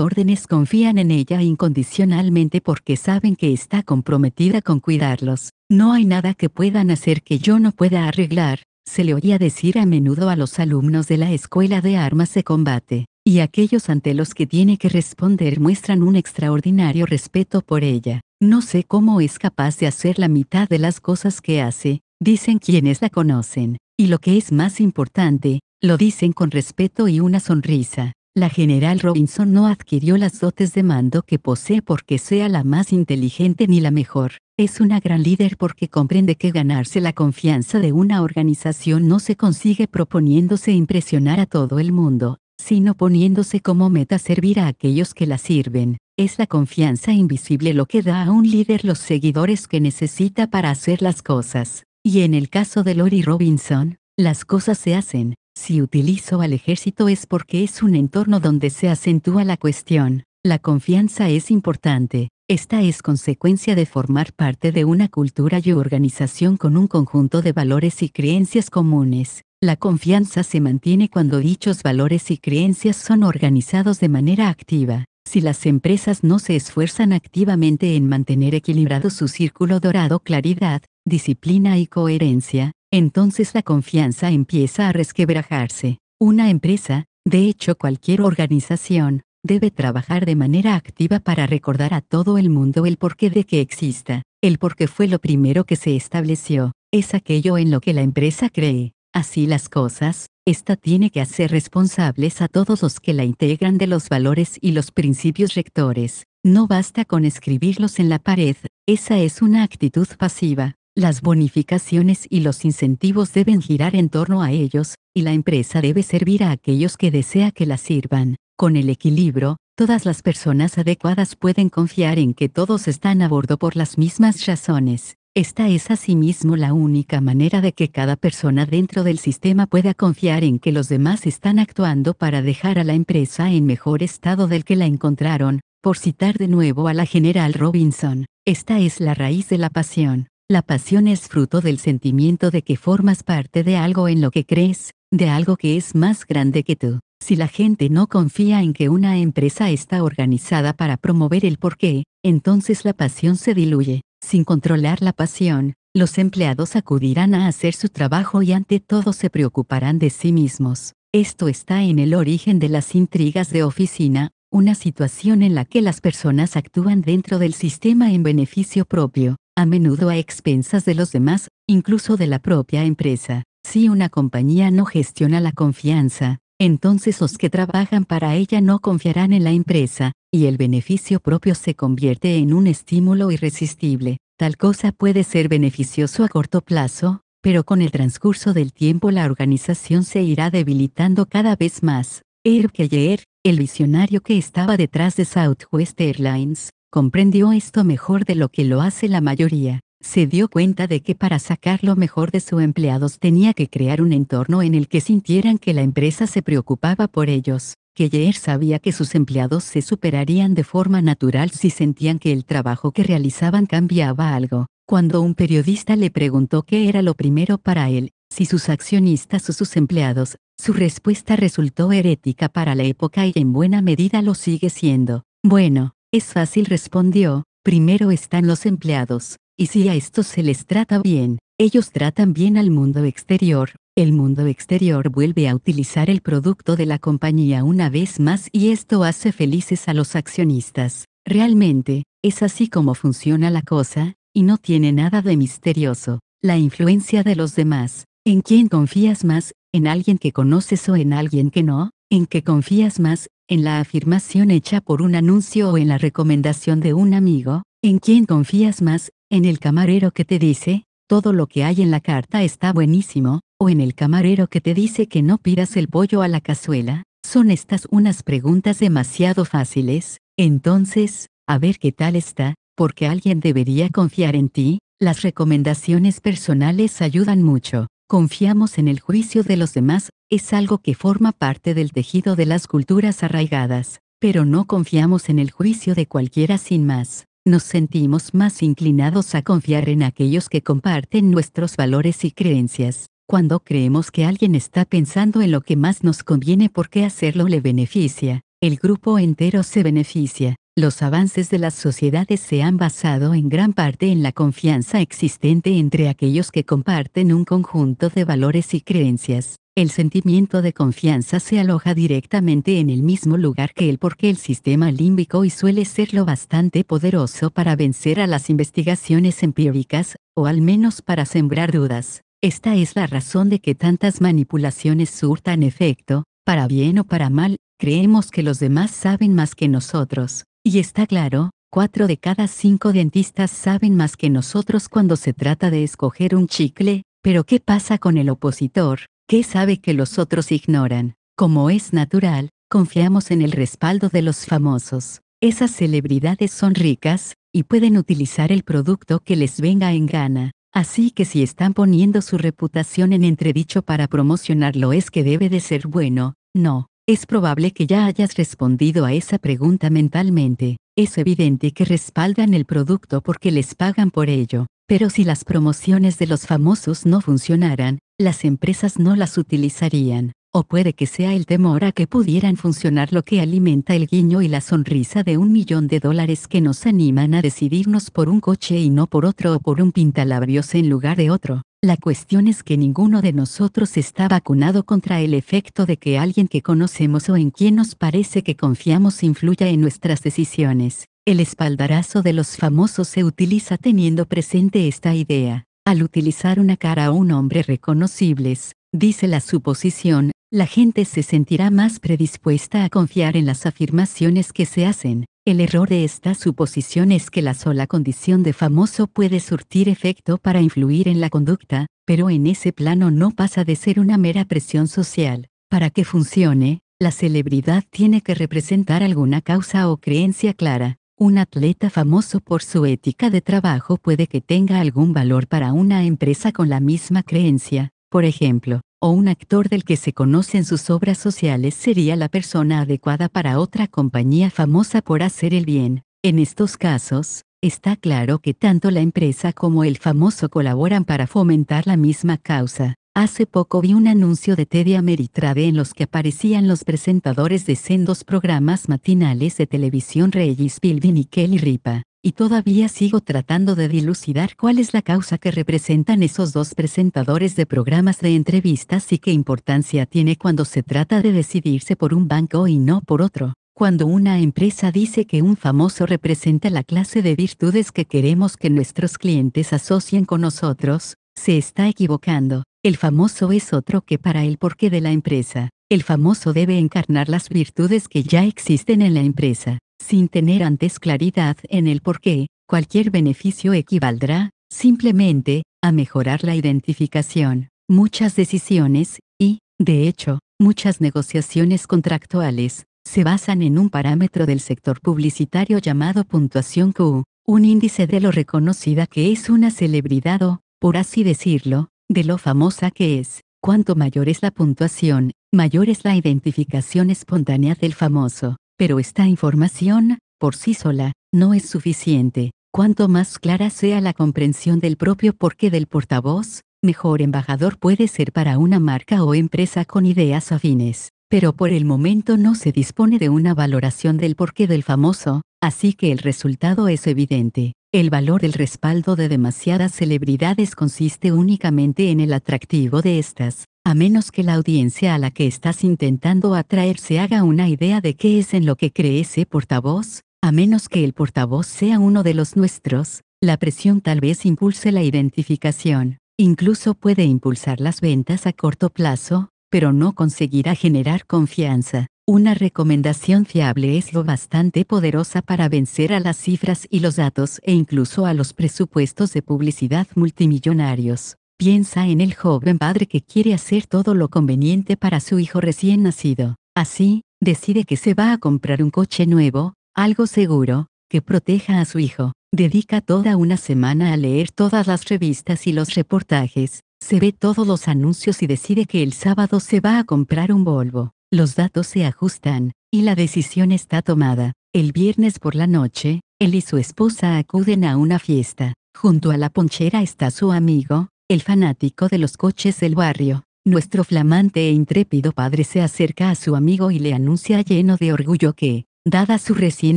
órdenes confían en ella incondicionalmente porque saben que está comprometida con cuidarlos. No hay nada que puedan hacer que yo no pueda arreglar, se le oía decir a menudo a los alumnos de la Escuela de Armas de Combate, y aquellos ante los que tiene que responder muestran un extraordinario respeto por ella. No sé cómo es capaz de hacer la mitad de las cosas que hace, dicen quienes la conocen, y lo que es más importante, lo dicen con respeto y una sonrisa. La general Robinson no adquirió las dotes de mando que posee porque sea la más inteligente ni la mejor. Es una gran líder porque comprende que ganarse la confianza de una organización no se consigue proponiéndose impresionar a todo el mundo, sino poniéndose como meta servir a aquellos que la sirven. Es la confianza invisible lo que da a un líder los seguidores que necesita para hacer las cosas. Y en el caso de Lori Robinson, las cosas se hacen. Si utilizo al ejército es porque es un entorno donde se acentúa la cuestión. La confianza es importante. Esta es consecuencia de formar parte de una cultura y organización con un conjunto de valores y creencias comunes. La confianza se mantiene cuando dichos valores y creencias son organizados de manera activa. Si las empresas no se esfuerzan activamente en mantener equilibrado su círculo dorado, claridad, disciplina y coherencia, entonces la confianza empieza a resquebrajarse. Una empresa, de hecho cualquier organización, debe trabajar de manera activa para recordar a todo el mundo el porqué de que exista. El porqué fue lo primero que se estableció, es aquello en lo que la empresa cree. Así las cosas, esta tiene que hacer responsables a todos los que la integran de los valores y los principios rectores. No basta con escribirlos en la pared, esa es una actitud pasiva. Las bonificaciones y los incentivos deben girar en torno a ellos, y la empresa debe servir a aquellos que desea que la sirvan. Con el equilibrio, todas las personas adecuadas pueden confiar en que todos están a bordo por las mismas razones. Esta es asimismo la única manera de que cada persona dentro del sistema pueda confiar en que los demás están actuando para dejar a la empresa en mejor estado del que la encontraron. Por citar de nuevo a la general Robinson, esta es la raíz de la pasión. La pasión es fruto del sentimiento de que formas parte de algo en lo que crees, de algo que es más grande que tú. Si la gente no confía en que una empresa está organizada para promover el porqué, entonces la pasión se diluye. Sin controlar la pasión, los empleados acudirán a hacer su trabajo y ante todo se preocuparán de sí mismos. Esto está en el origen de las intrigas de oficina, una situación en la que las personas actúan dentro del sistema en beneficio propio, a menudo a expensas de los demás, incluso de la propia empresa. Si una compañía no gestiona la confianza, entonces los que trabajan para ella no confiarán en la empresa, y el beneficio propio se convierte en un estímulo irresistible. Tal cosa puede ser beneficioso a corto plazo, pero con el transcurso del tiempo la organización se irá debilitando cada vez más. Herb Kelleher, el visionario que estaba detrás de Southwest Airlines, comprendió esto mejor de lo que lo hace la mayoría. Se dio cuenta de que para sacar lo mejor de sus empleados tenía que crear un entorno en el que sintieran que la empresa se preocupaba por ellos. Kelleher sabía que sus empleados se superarían de forma natural si sentían que el trabajo que realizaban cambiaba algo. Cuando un periodista le preguntó qué era lo primero para él, si sus accionistas o sus empleados, su respuesta resultó herética para la época y en buena medida lo sigue siendo. Bueno, es fácil, respondió, primero están los empleados, y si a estos se les trata bien, ellos tratan bien al mundo exterior. El mundo exterior vuelve a utilizar el producto de la compañía una vez más y esto hace felices a los accionistas. Realmente, es así como funciona la cosa, y no tiene nada de misterioso. La influencia de los demás, ¿en quién confías más, en alguien que conoces o en alguien que no? ¿En qué confías más? ¿En la afirmación hecha por un anuncio o en la recomendación de un amigo? ¿En quién confías más? ¿En el camarero que te dice, todo lo que hay en la carta está buenísimo, o en el camarero que te dice que no pidas el pollo a la cazuela, son estas unas preguntas demasiado fáciles, entonces, a ver qué tal está, porque alguien debería confiar en ti, las recomendaciones personales ayudan mucho, confiamos en el juicio de los demás, es algo que forma parte del tejido de las culturas arraigadas, pero no confiamos en el juicio de cualquiera sin más. Nos sentimos más inclinados a confiar en aquellos que comparten nuestros valores y creencias. Cuando creemos que alguien está pensando en lo que más nos conviene porque hacerlo le beneficia, el grupo entero se beneficia. Los avances de las sociedades se han basado en gran parte en la confianza existente entre aquellos que comparten un conjunto de valores y creencias. El sentimiento de confianza se aloja directamente en el mismo lugar que el porque el sistema límbico y suele ser lo bastante poderoso para vencer a las investigaciones empíricas, o al menos para sembrar dudas. Esta es la razón de que tantas manipulaciones surtan efecto, para bien o para mal, creemos que los demás saben más que nosotros. Y está claro, cuatro de cada cinco dentistas saben más que nosotros cuando se trata de escoger un chicle, pero ¿qué pasa con el opositor? ¿Qué sabe que los otros ignoran? Como es natural, confiamos en el respaldo de los famosos. Esas celebridades son ricas, y pueden utilizar el producto que les venga en gana. Así que si están poniendo su reputación en entredicho para promocionarlo es que debe de ser bueno, no. Es probable que ya hayas respondido a esa pregunta mentalmente. Es evidente que respaldan el producto porque les pagan por ello. Pero si las promociones de los famosos no funcionaran, las empresas no las utilizarían, o puede que sea el temor a que pudieran funcionar lo que alimenta el guiño y la sonrisa de un millón de dólares que nos animan a decidirnos por un coche y no por otro o por un pintalabios en lugar de otro. La cuestión es que ninguno de nosotros está vacunado contra el efecto de que alguien que conocemos o en quien nos parece que confiamos influya en nuestras decisiones. El espaldarazo de los famosos se utiliza teniendo presente esta idea. Al utilizar una cara o un nombre reconocibles, dice la suposición, la gente se sentirá más predispuesta a confiar en las afirmaciones que se hacen. El error de esta suposición es que la sola condición de famoso puede surtir efecto para influir en la conducta, pero en ese plano no pasa de ser una mera presión social. Para que funcione, la celebridad tiene que representar alguna causa o creencia clara. Un atleta famoso por su ética de trabajo puede que tenga algún valor para una empresa con la misma creencia, por ejemplo, o un actor del que se conocen sus obras sociales sería la persona adecuada para otra compañía famosa por hacer el bien. En estos casos, está claro que tanto la empresa como el famoso colaboran para fomentar la misma causa. Hace poco vi un anuncio de T V Ameritrade en los que aparecían los presentadores de sendos programas matinales de televisión Regis Philbin y Kelly Ripa, y todavía sigo tratando de dilucidar cuál es la causa que representan esos dos presentadores de programas de entrevistas y qué importancia tiene cuando se trata de decidirse por un banco y no por otro. Cuando una empresa dice que un famoso representa la clase de virtudes que queremos que nuestros clientes asocien con nosotros, se está equivocando. El famoso es otro que para el porqué de la empresa. El famoso debe encarnar las virtudes que ya existen en la empresa. Sin tener antes claridad en el porqué, cualquier beneficio equivaldrá, simplemente, a mejorar la identificación. Muchas decisiones, y, de hecho, muchas negociaciones contractuales, se basan en un parámetro del sector publicitario llamado puntuación Q, un índice de lo reconocida que es una celebridad o, por así decirlo, de lo famosa que es. Cuanto mayor es la puntuación, mayor es la identificación espontánea del famoso. Pero esta información, por sí sola, no es suficiente. Cuanto más clara sea la comprensión del propio porqué del portavoz, mejor embajador puede ser para una marca o empresa con ideas afines. Pero por el momento no se dispone de una valoración del porqué del famoso, así que el resultado es evidente. El valor del respaldo de demasiadas celebridades consiste únicamente en el atractivo de estas, a menos que la audiencia a la que estás intentando atraer se haga una idea de qué es en lo que cree ese portavoz, a menos que el portavoz sea uno de los nuestros, la presión tal vez impulse la identificación, incluso puede impulsar las ventas a corto plazo, pero no conseguirá generar confianza. Una recomendación fiable es lo bastante poderosa para vencer a las cifras y los datos e incluso a los presupuestos de publicidad multimillonarios. Piensa en el joven padre que quiere hacer todo lo conveniente para su hijo recién nacido. Así, decide que se va a comprar un coche nuevo, algo seguro, que proteja a su hijo. Dedica toda una semana a leer todas las revistas y los reportajes, se ve todos los anuncios y decide que el sábado se va a comprar un Volvo. Los datos se ajustan, y la decisión está tomada. El viernes por la noche, él y su esposa acuden a una fiesta. Junto a la ponchera está su amigo, el fanático de los coches del barrio. Nuestro flamante e intrépido padre se acerca a su amigo y le anuncia lleno de orgullo que, dada su recién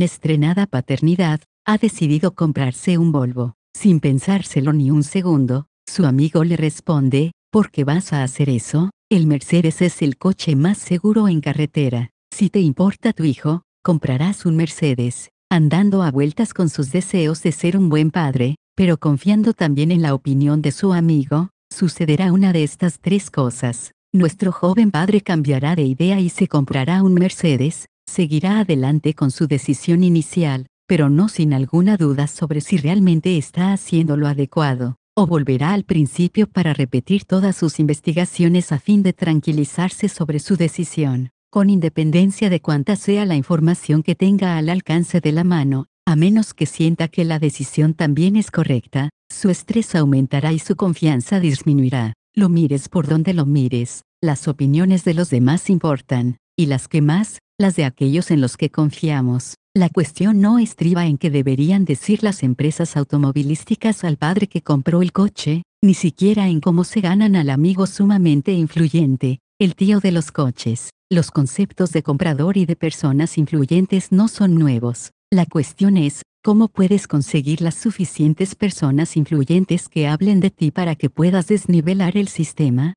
estrenada paternidad, ha decidido comprarse un Volvo. Sin pensárselo ni un segundo, su amigo le responde, ¿por qué vas a hacer eso? El Mercedes es el coche más seguro en carretera. Si te importa tu hijo, comprarás un Mercedes. Andando a vueltas con sus deseos de ser un buen padre, pero confiando también en la opinión de su amigo, sucederá una de estas tres cosas. Nuestro joven padre cambiará de idea y se comprará un Mercedes, seguirá adelante con su decisión inicial, pero no sin alguna duda sobre si realmente está haciendo lo adecuado, o volverá al principio para repetir todas sus investigaciones a fin de tranquilizarse sobre su decisión. Con independencia de cuánta sea la información que tenga al alcance de la mano, a menos que sienta que la decisión también es correcta, su estrés aumentará y su confianza disminuirá. Lo mires por donde lo mires, las opiniones de los demás importan, y las que más, las de aquellos en los que confiamos. La cuestión no estriba en qué deberían decir las empresas automovilísticas al padre que compró el coche, ni siquiera en cómo se ganan al amigo sumamente influyente, el tío de los coches. Los conceptos de comprador y de personas influyentes no son nuevos. La cuestión es, ¿cómo puedes conseguir las suficientes personas influyentes que hablen de ti para que puedas desnivelar el sistema?